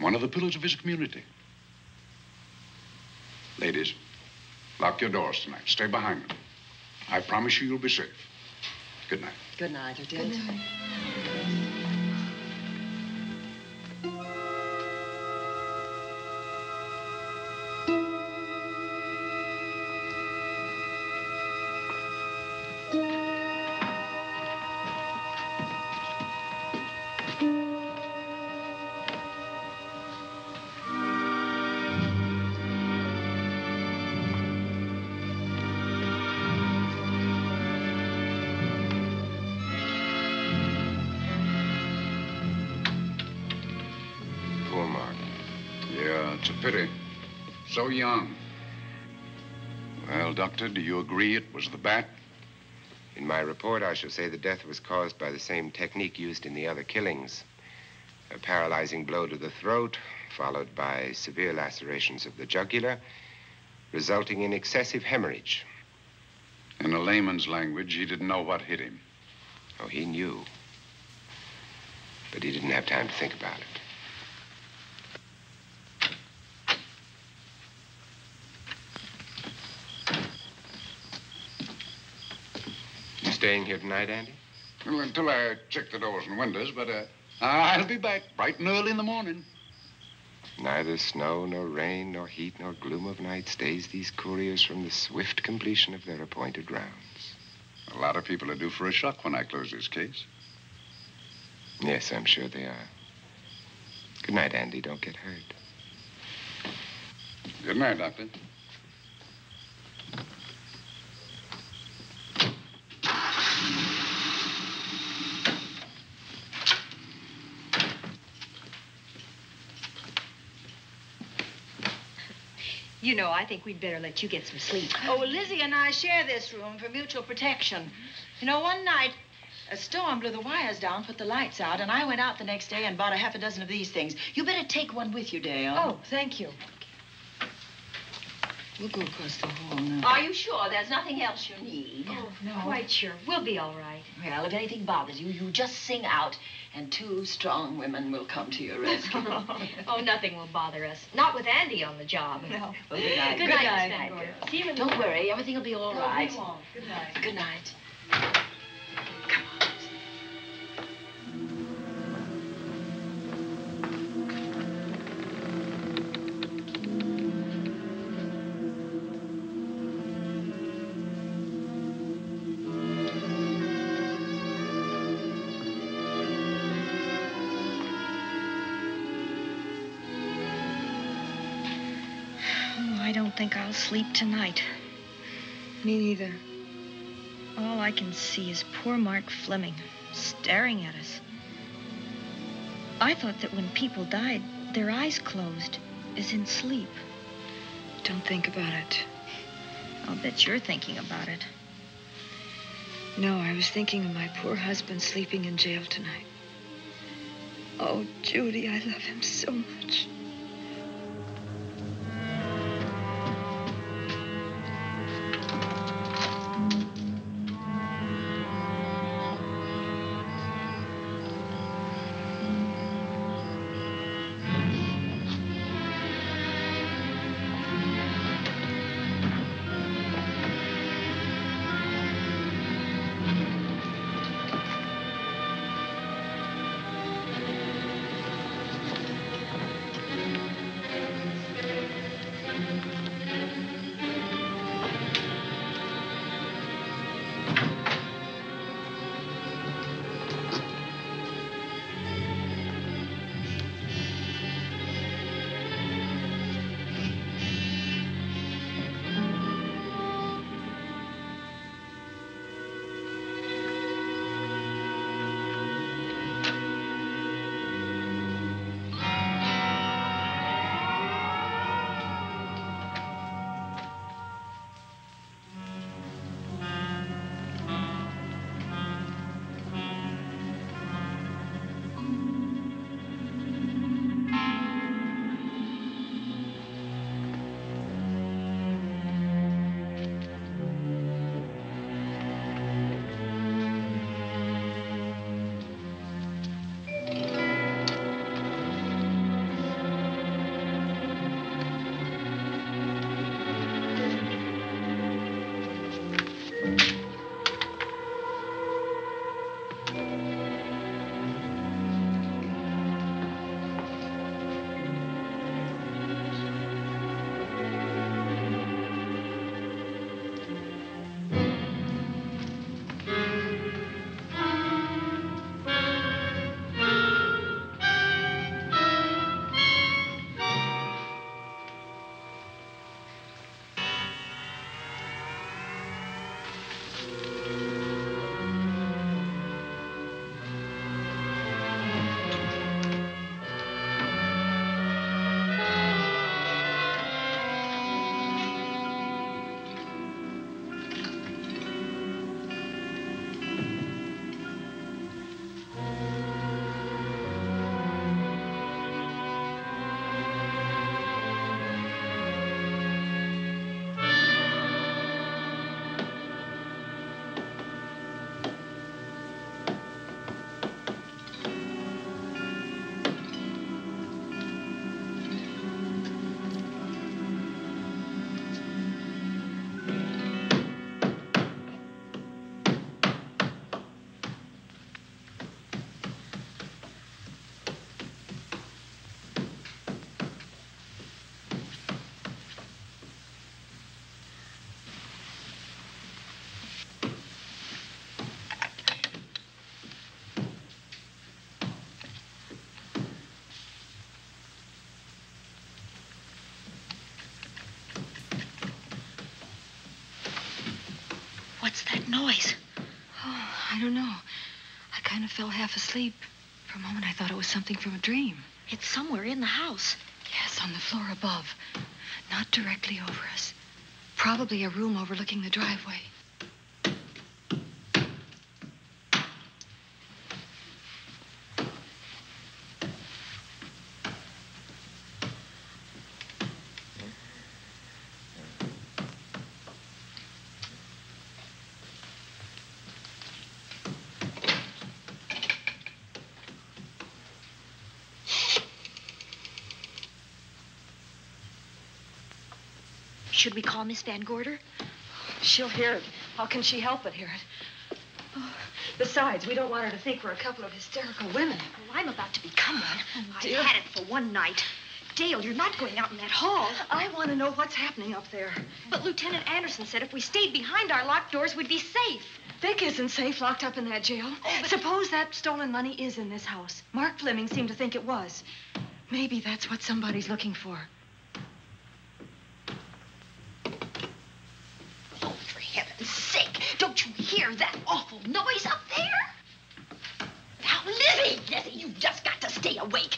one of the pillars of his community. Ladies, lock your doors tonight. Stay behind them. I promise you, you'll be safe. Good night. Good night, Lieutenant. Good night. So young. Well, Doctor, do you agree it was the Bat? In my report, I shall say the death was caused by the same technique used in the other killings. A paralyzing blow to the throat, followed by severe lacerations of the jugular, resulting in excessive hemorrhage. In a layman's language, he didn't know what hit him. Oh, he knew. But he didn't have time to think about it. Staying here tonight, Andy? Well, until I check the doors and windows, but I'll be back bright and early in the morning. Neither snow, nor rain, nor heat, nor gloom of night stays these couriers from the swift completion of their appointed rounds. A lot of people are due for a shock when I close this case. Yes, I'm sure they are. Good night, Andy. Don't get hurt. Good night, Doctor. You know, I think we'd better let you get some sleep. Oh, well, Lizzie and I share this room for mutual protection. You know, one night, a storm blew the wires down, put the lights out, and I went out the next day and bought a half a dozen of these things. You better take one with you, Dale. Oh, thank you. We'll go across the hall now. Are you sure there's nothing else you need? Oh, no. Quite sure. We'll be all right. Well, if anything bothers you, you just sing out, and two strong women will come to your rescue. Oh, nothing will bother us. Not with Andy on the job. No. Well, good night. Good night, Miss Van Gorder. See you in the morning. Don't worry. Everything will be all right. No, we won't. Good night. Good night. Come on. I don't think I'll sleep tonight. Me neither. All I can see is poor Mark Fleming staring at us. I thought that when people died, their eyes closed, as in sleep. Don't think about it. I'll bet you're thinking about it. No, I was thinking of my poor husband sleeping in jail tonight. Oh, Judy, I love him so much. I don't know. I kind of fell half asleep. For a moment, I thought it was something from a dream. It's somewhere in the house. Yes, on the floor above. Not directly over us. Probably a room overlooking the driveway. Should we call Miss Van Gorder? She'll hear it. How can she help but hear it? Oh, besides, we don't want her to think we're a couple of hysterical women. Well, I'm about to become one. Oh, I've had it for one night. Dale, you're not going out in that hall. I want to know what's happening up there. But Lieutenant Anderson said if we stayed behind our locked doors, we'd be safe. Vic isn't safe locked up in that jail. Oh, suppose that stolen money is in this house. Mark Fleming seemed to think it was. Maybe that's what somebody's looking for. Don't you hear that awful noise up there? Now, Lizzie, you've just got to stay awake.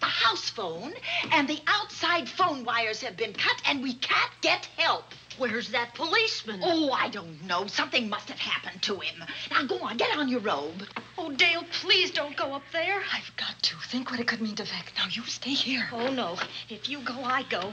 The house phone and the outside phone wires have been cut, and we can't get help. Where's that policeman? Oh, I don't know. Something must have happened to him. Now, go on, get on your robe. Oh, Dale, please don't go up there. I've got to. Think what it could mean to Vic. Now, you stay here. Oh, no. If you go, I go.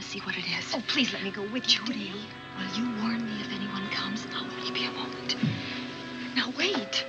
See what it is. Oh, please let me go with you, Judy. Will you warn me if anyone comes? I'll only be a moment. Now, wait.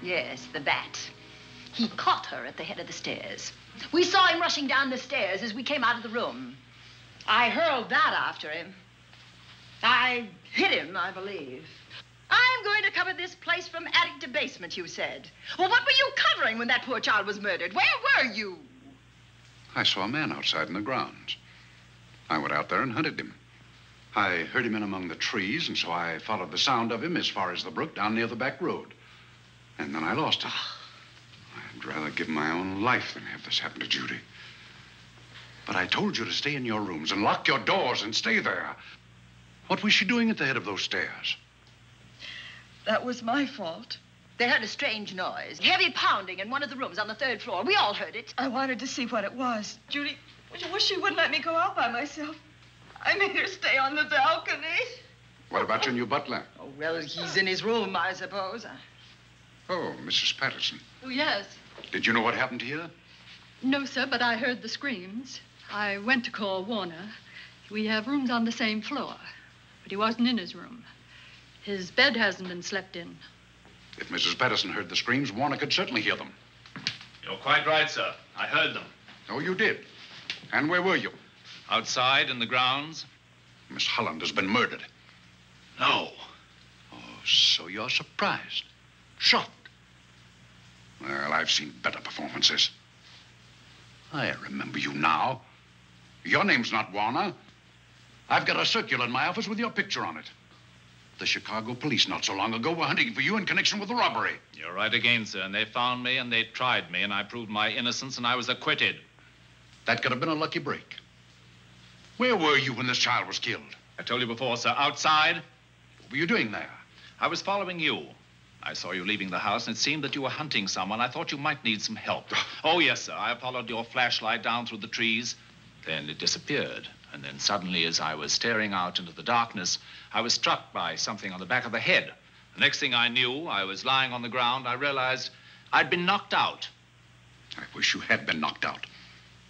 Yes, the Bat. He caught her at the head of the stairs. We saw him rushing down the stairs as we came out of the room. I hurled that after him. I hit him, I believe. I'm going to cover this place from attic to basement, you said. Well, what were you covering when that poor child was murdered? Where were you? I saw a man outside in the grounds. I went out there and hunted him. I heard him in among the trees, and so I followed the sound of him as far as the brook down near the back road. And then I lost him. I'd rather give my own life than have this happen to Judy. But I told you to stay in your rooms and lock your doors and stay there. What was she doing at the head of those stairs? That was my fault. They heard a strange noise, heavy pounding in one of the rooms on the third floor. We all heard it. I wanted to see what it was. Judy, I wish she wouldn't let me go out by myself. I made her stay on the balcony. What about your new butler? Oh, well, he's in his room, I suppose. Oh, Mrs. Patterson. Oh, yes. Did you know what happened here? No, sir, but I heard the screams. I went to call Warner. We have rooms on the same floor, but he wasn't in his room. His bed hasn't been slept in. If Mrs. Patterson heard the screams, Warner could certainly hear them. You're quite right, sir. I heard them. Oh, you did? And where were you? Outside, in the grounds. Miss Holland has been murdered. No. Oh, so you're surprised. Shocked. Well, I've seen better performances. I remember you now. Your name's not Warner. I've got a circular in my office with your picture on it. The Chicago police not so long ago were hunting for you in connection with the robbery. You're right again, sir. And they found me and they tried me and I proved my innocence and I was acquitted. That could have been a lucky break. Where were you when this child was killed? I told you before, sir. Outside. What were you doing there? I was following you. I saw you leaving the house, and it seemed that you were hunting someone. I thought you might need some help. Oh, yes, sir. I followed your flashlight down through the trees. Then it disappeared. And then suddenly, as I was staring out into the darkness, I was struck by something on the back of the head. The next thing I knew, I was lying on the ground. I realized I'd been knocked out. I wish you had been knocked out.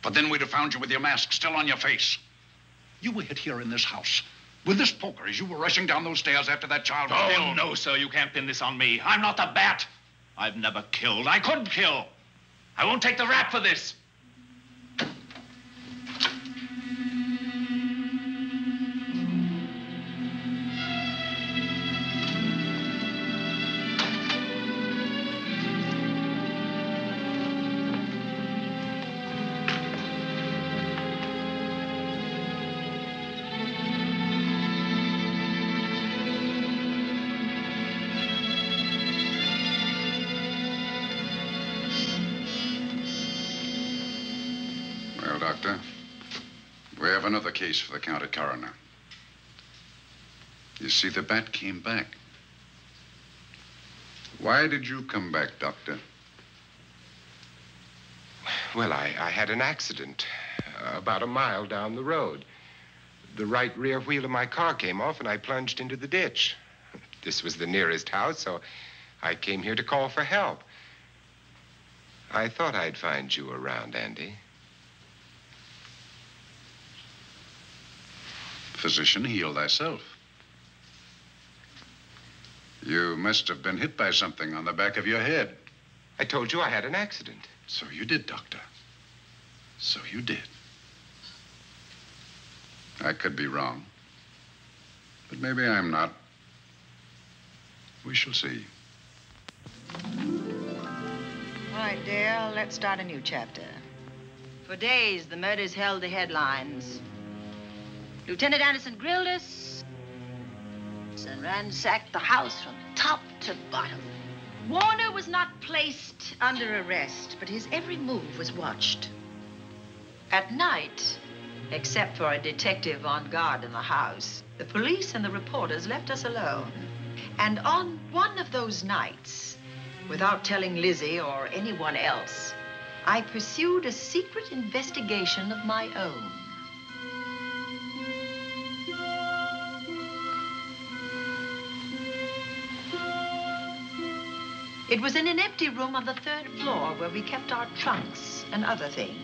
But then we'd have found you with your mask still on your face. You were hit here in this house. With this poker, as you were rushing down those stairs after that child was killed. Oh, no, sir, you can't pin this on me. I'm not the Bat. I've never killed. I couldn't kill. I won't take the rap for this. Another case for the county coroner. You see, the Bat came back. Why did you come back, Doctor? Well, I had an accident about a mile down the road. The right rear wheel of my car came off and I plunged into the ditch. This was the nearest house, so I came here to call for help. I thought I'd find you around, Andy. Physician, heal thyself. You must have been hit by something on the back of your head. I told you I had an accident. So you did, Doctor. So you did. I could be wrong, but maybe I'm not. We shall see. All right, Dale, let's start a new chapter. For days, the murders held the headlines. Lieutenant Anderson grilled us and ransacked the house from top to bottom. Warner was not placed under arrest, but his every move was watched. At night, except for a detective on guard in the house, the police and the reporters left us alone. And on one of those nights, without telling Lizzie or anyone else, I pursued a secret investigation of my own. It was in an empty room on the third floor where we kept our trunks and other things.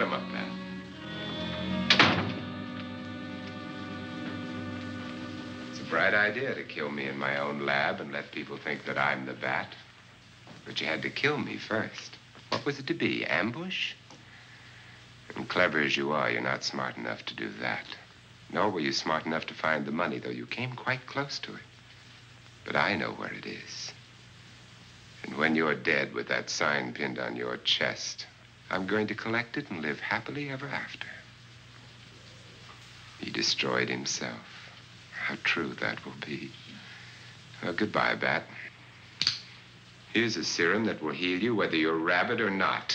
Put him up, Pat. It's a bright idea to kill me in my own lab and let people think that I'm the Bat. But you had to kill me first. What was it to be, ambush? And clever as you are, you're not smart enough to do that. Nor were you smart enough to find the money, though you came quite close to it. But I know where it is. And when you're dead with that sign pinned on your chest, I'm going to collect it and live happily ever after. He destroyed himself. How true that will be. Well, goodbye, Bat. Here's a serum that will heal you whether you're rabid or not.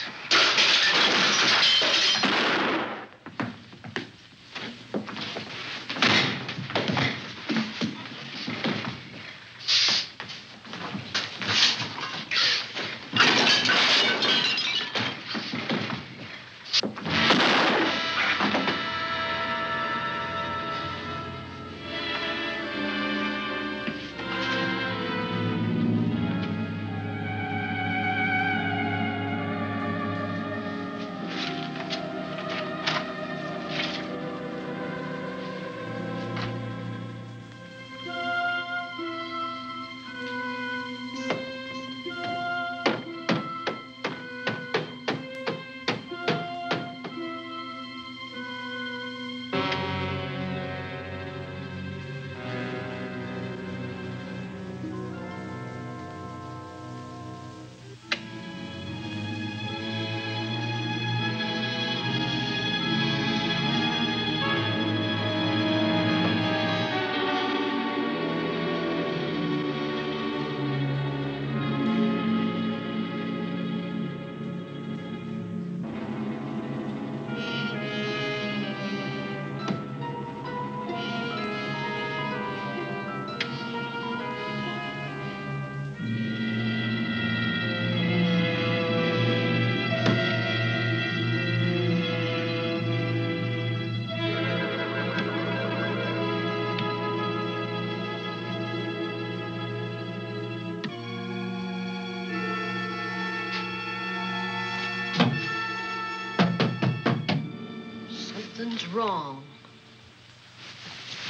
Wrong.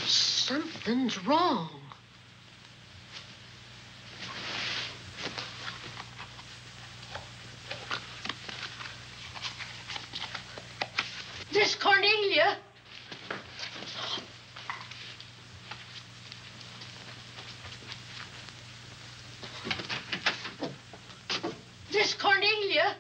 Something's wrong. Miss Cornelia. Miss Cornelia.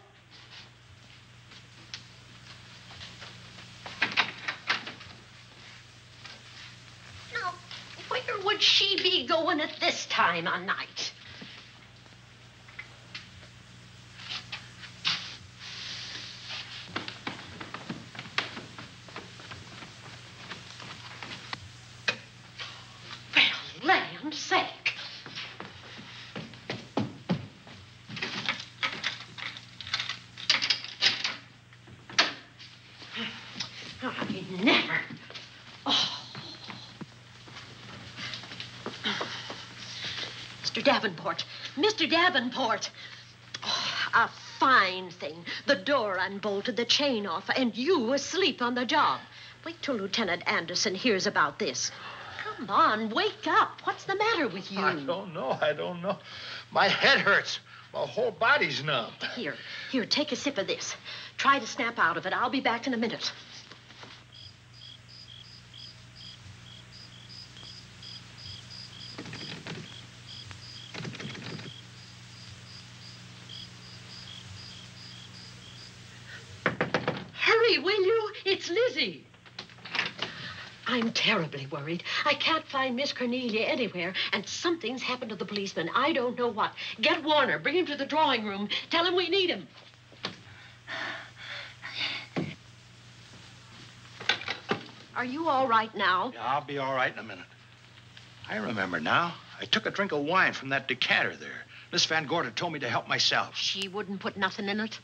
She be going at this time of night? Well, land sake. I never. Davenport. Mr. Davenport. Oh, a fine thing. The door unbolted, the chain off, and you asleep on the job. Wait till Lieutenant Anderson hears about this. Come on, wake up. What's the matter with you? I don't know. My head hurts. My whole body's numb. Here, take a sip of this. Try to snap out of it. I'll be back in a minute. It's Lizzie. I'm terribly worried. I can't find Miss Cornelia anywhere, and something's happened to the policeman. I don't know what. Get Warner. Bring him to the drawing room. Tell him we need him. Are you all right now? Yeah, I'll be all right in a minute. I remember now. I took a drink of wine from that decanter there. Miss Van Gorder told me to help myself. She wouldn't put nothing in it?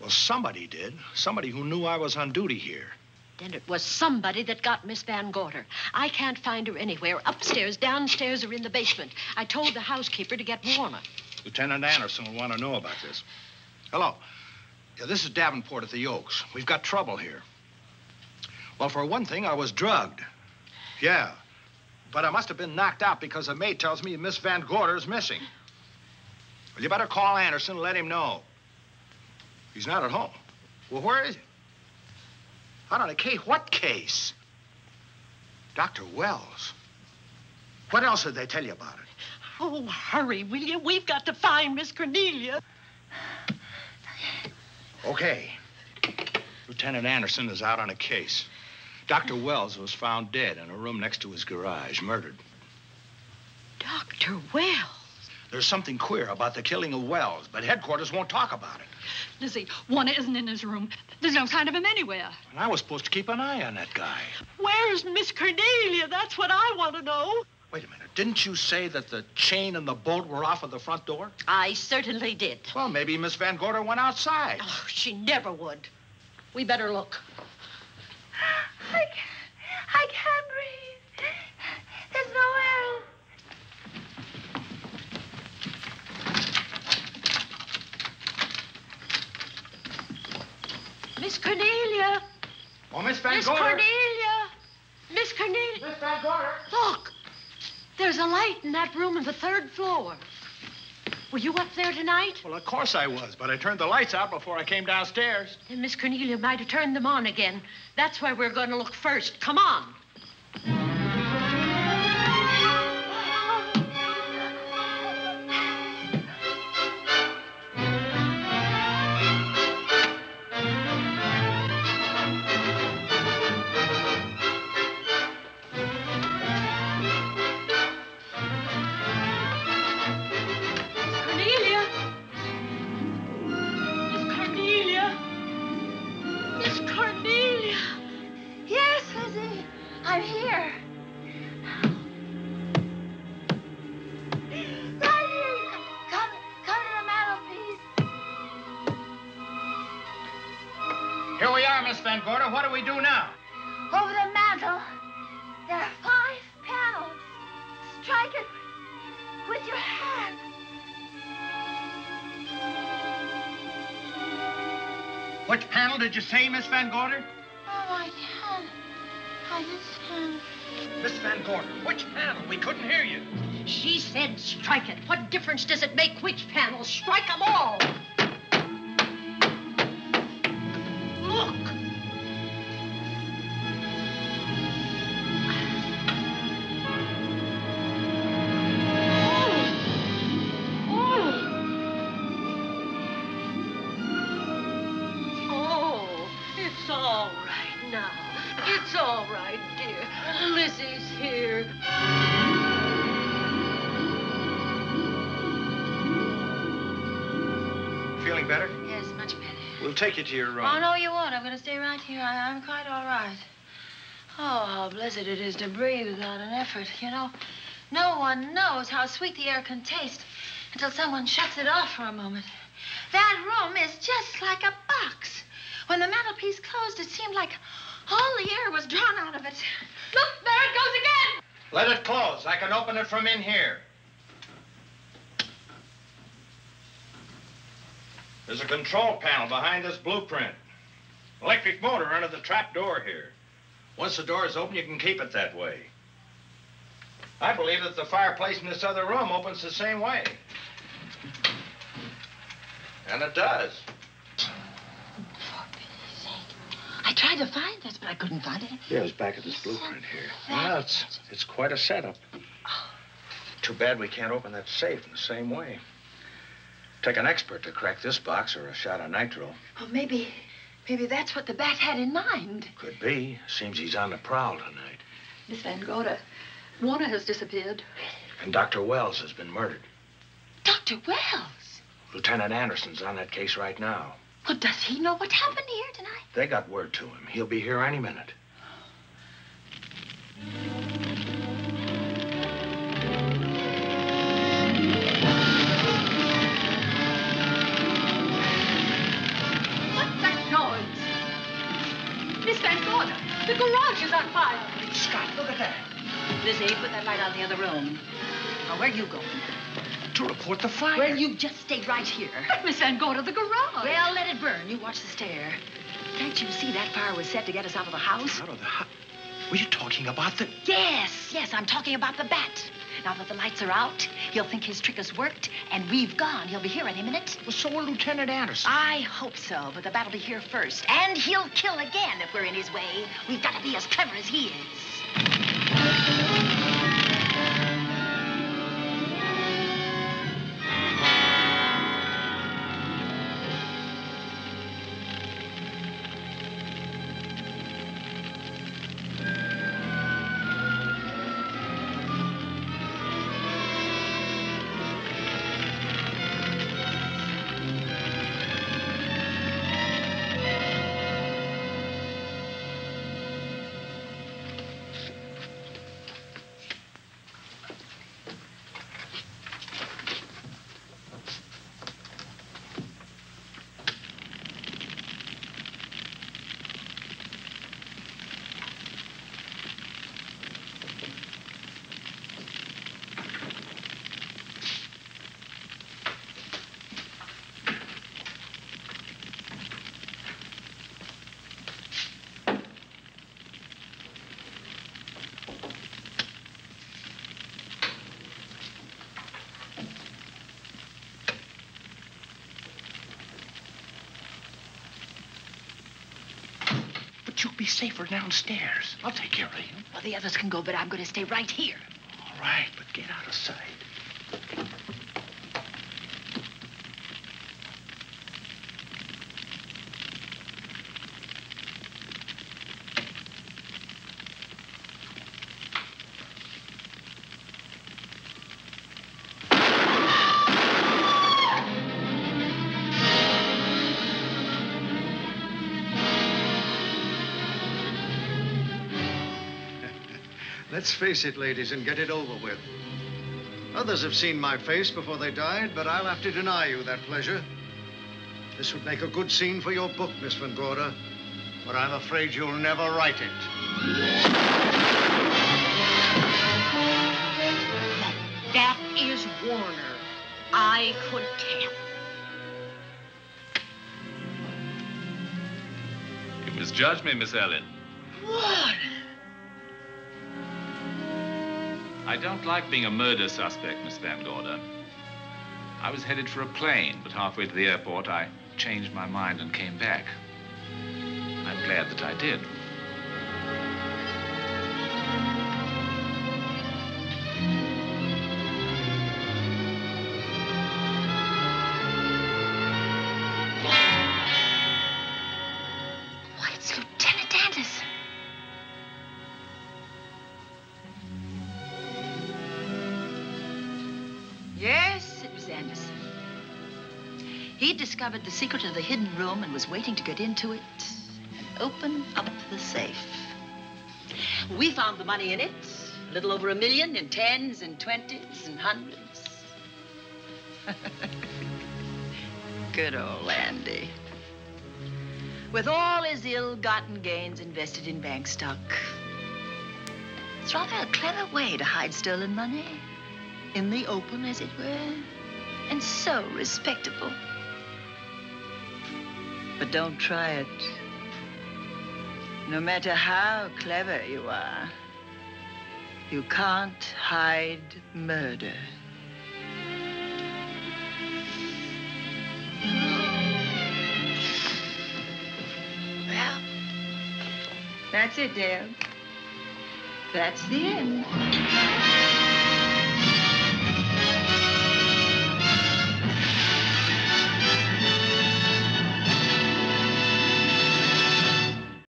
Well, somebody did. Somebody who knew I was on duty here. Then it was somebody that got Miss Van Gorder. I can't find her anywhere, upstairs, downstairs, or in the basement. I told the housekeeper to get Warner. Lieutenant Anderson will want to know about this. Hello. Yeah, this is Davenport at the Oaks. We've got trouble here. Well, for one thing, I was drugged. Yeah, but I must have been knocked out because the maid tells me Miss Van Gorder is missing. Well, you better call Anderson and let him know. He's not at home. Well, where is he? I don't know, what case? Dr. Wells. What else did they tell you about it? Oh, hurry, will you? We've got to find Miss Cornelia. Okay. Lieutenant Anderson is out on a case. Dr. Wells was found dead in a room next to his garage, murdered. Dr. Wells? There's something queer about the killing of Wells, but headquarters won't talk about it. Lizzie, Warner isn't in his room. There's no sign of him anywhere. And I was supposed to keep an eye on that guy. Where's Miss Cornelia? That's what I want to know. Wait a minute. Didn't you say that the chain and the bolt were off of the front door? I certainly did. Well, maybe Miss Van Gorder went outside. Oh, she never would. We better look. I can't breathe. There's no air. Miss Cornelia. Oh, Miss Van Gorder. Miss Cornelia. Miss Van Gorder. Look, there's a light in that room on the third floor. Were you up there tonight? Well, of course I was, but I turned the lights out before I came downstairs. Then Miss Cornelia might have turned them on again. That's why we're going to look first. Come on. Did you say, Miss Van Gorder? Oh, I can't. I just can't. Miss Van Gorder, which panel? We couldn't hear you. She said strike it. What difference does it make which panel? Strike them all. Look. Take you to your room. Oh, no, you won't. I'm going to stay right here. I'm quite all right. Oh, how blessed it is to breathe without an effort. You know, no one knows how sweet the air can taste until someone shuts it off for a moment. That room is just like a box. When the mantelpiece closed, it seemed like all the air was drawn out of it. Look, there it goes again! Let it close. I can open it from in here. There's a control panel behind this blueprint. Electric motor under the trap door here. Once the door is open, you can keep it that way. I believe that the fireplace in this other room opens the same way. And it does. For pity's sake. I tried to find this, but I couldn't find it. Yeah, it was back at this blueprint here. Well, it's quite a setup. Oh. Too bad we can't open that safe in the same way. Take an expert to crack this box or a shot of nitro. Oh, maybe that's what the Bat had in mind. Could be. Seems he's on the prowl tonight. Miss Van Gorder, Warner has disappeared. And Dr. Wells has been murdered. Dr. Wells? Lieutenant Anderson's on that case right now. Well, does he know what happened here tonight? They got word to him. He'll be here any minute. The garage is on fire. Scott, look at that. Lizzie, put that light out in the other room. Now, where are you going? to report the fire. Well, you just stay right here. But, Miss Van Gorder, the garage. Well, let it burn. You watch the stair. Can't you see that fire was set to get us out of the house? Out of the house? Were you talking about the... Yes, I'm talking about the Bat. Now that the lights are out, he'll think his trick has worked, and we've gone. He'll be here any minute. Well, so will Lieutenant Anderson. I hope so, but the Bat will be here first. And he'll kill again if we're in his way. We've got to be as clever as he is. You'll be safer downstairs. I'll take care of you. Well, the others can go, but I'm going to stay right here. All right, but get out of sight. Let's face it, ladies, and get it over with. Others have seen my face before they died, but I'll have to deny you that pleasure. This would make a good scene for your book, Miss Van Gorder, but I'm afraid you'll never write it. That is Warner. I could tell. You misjudge me, Miss Allen. Warner! I don't like being a murder suspect, Miss Van Gorder. I was headed for a plane, but halfway to the airport, I changed my mind and came back. I'm glad that I did. Discovered the secret of the hidden room and was waiting to get into it and open up the safe. We found the money in it, a little over $1 million in tens and twenties and hundreds. Good old Andy. With all his ill-gotten gains invested in bank stock. It's rather a clever way to hide stolen money. In the open, as it were. And so respectable. But don't try it. No matter how clever you are, you can't hide murder. Well, that's it, Dale. That's the end.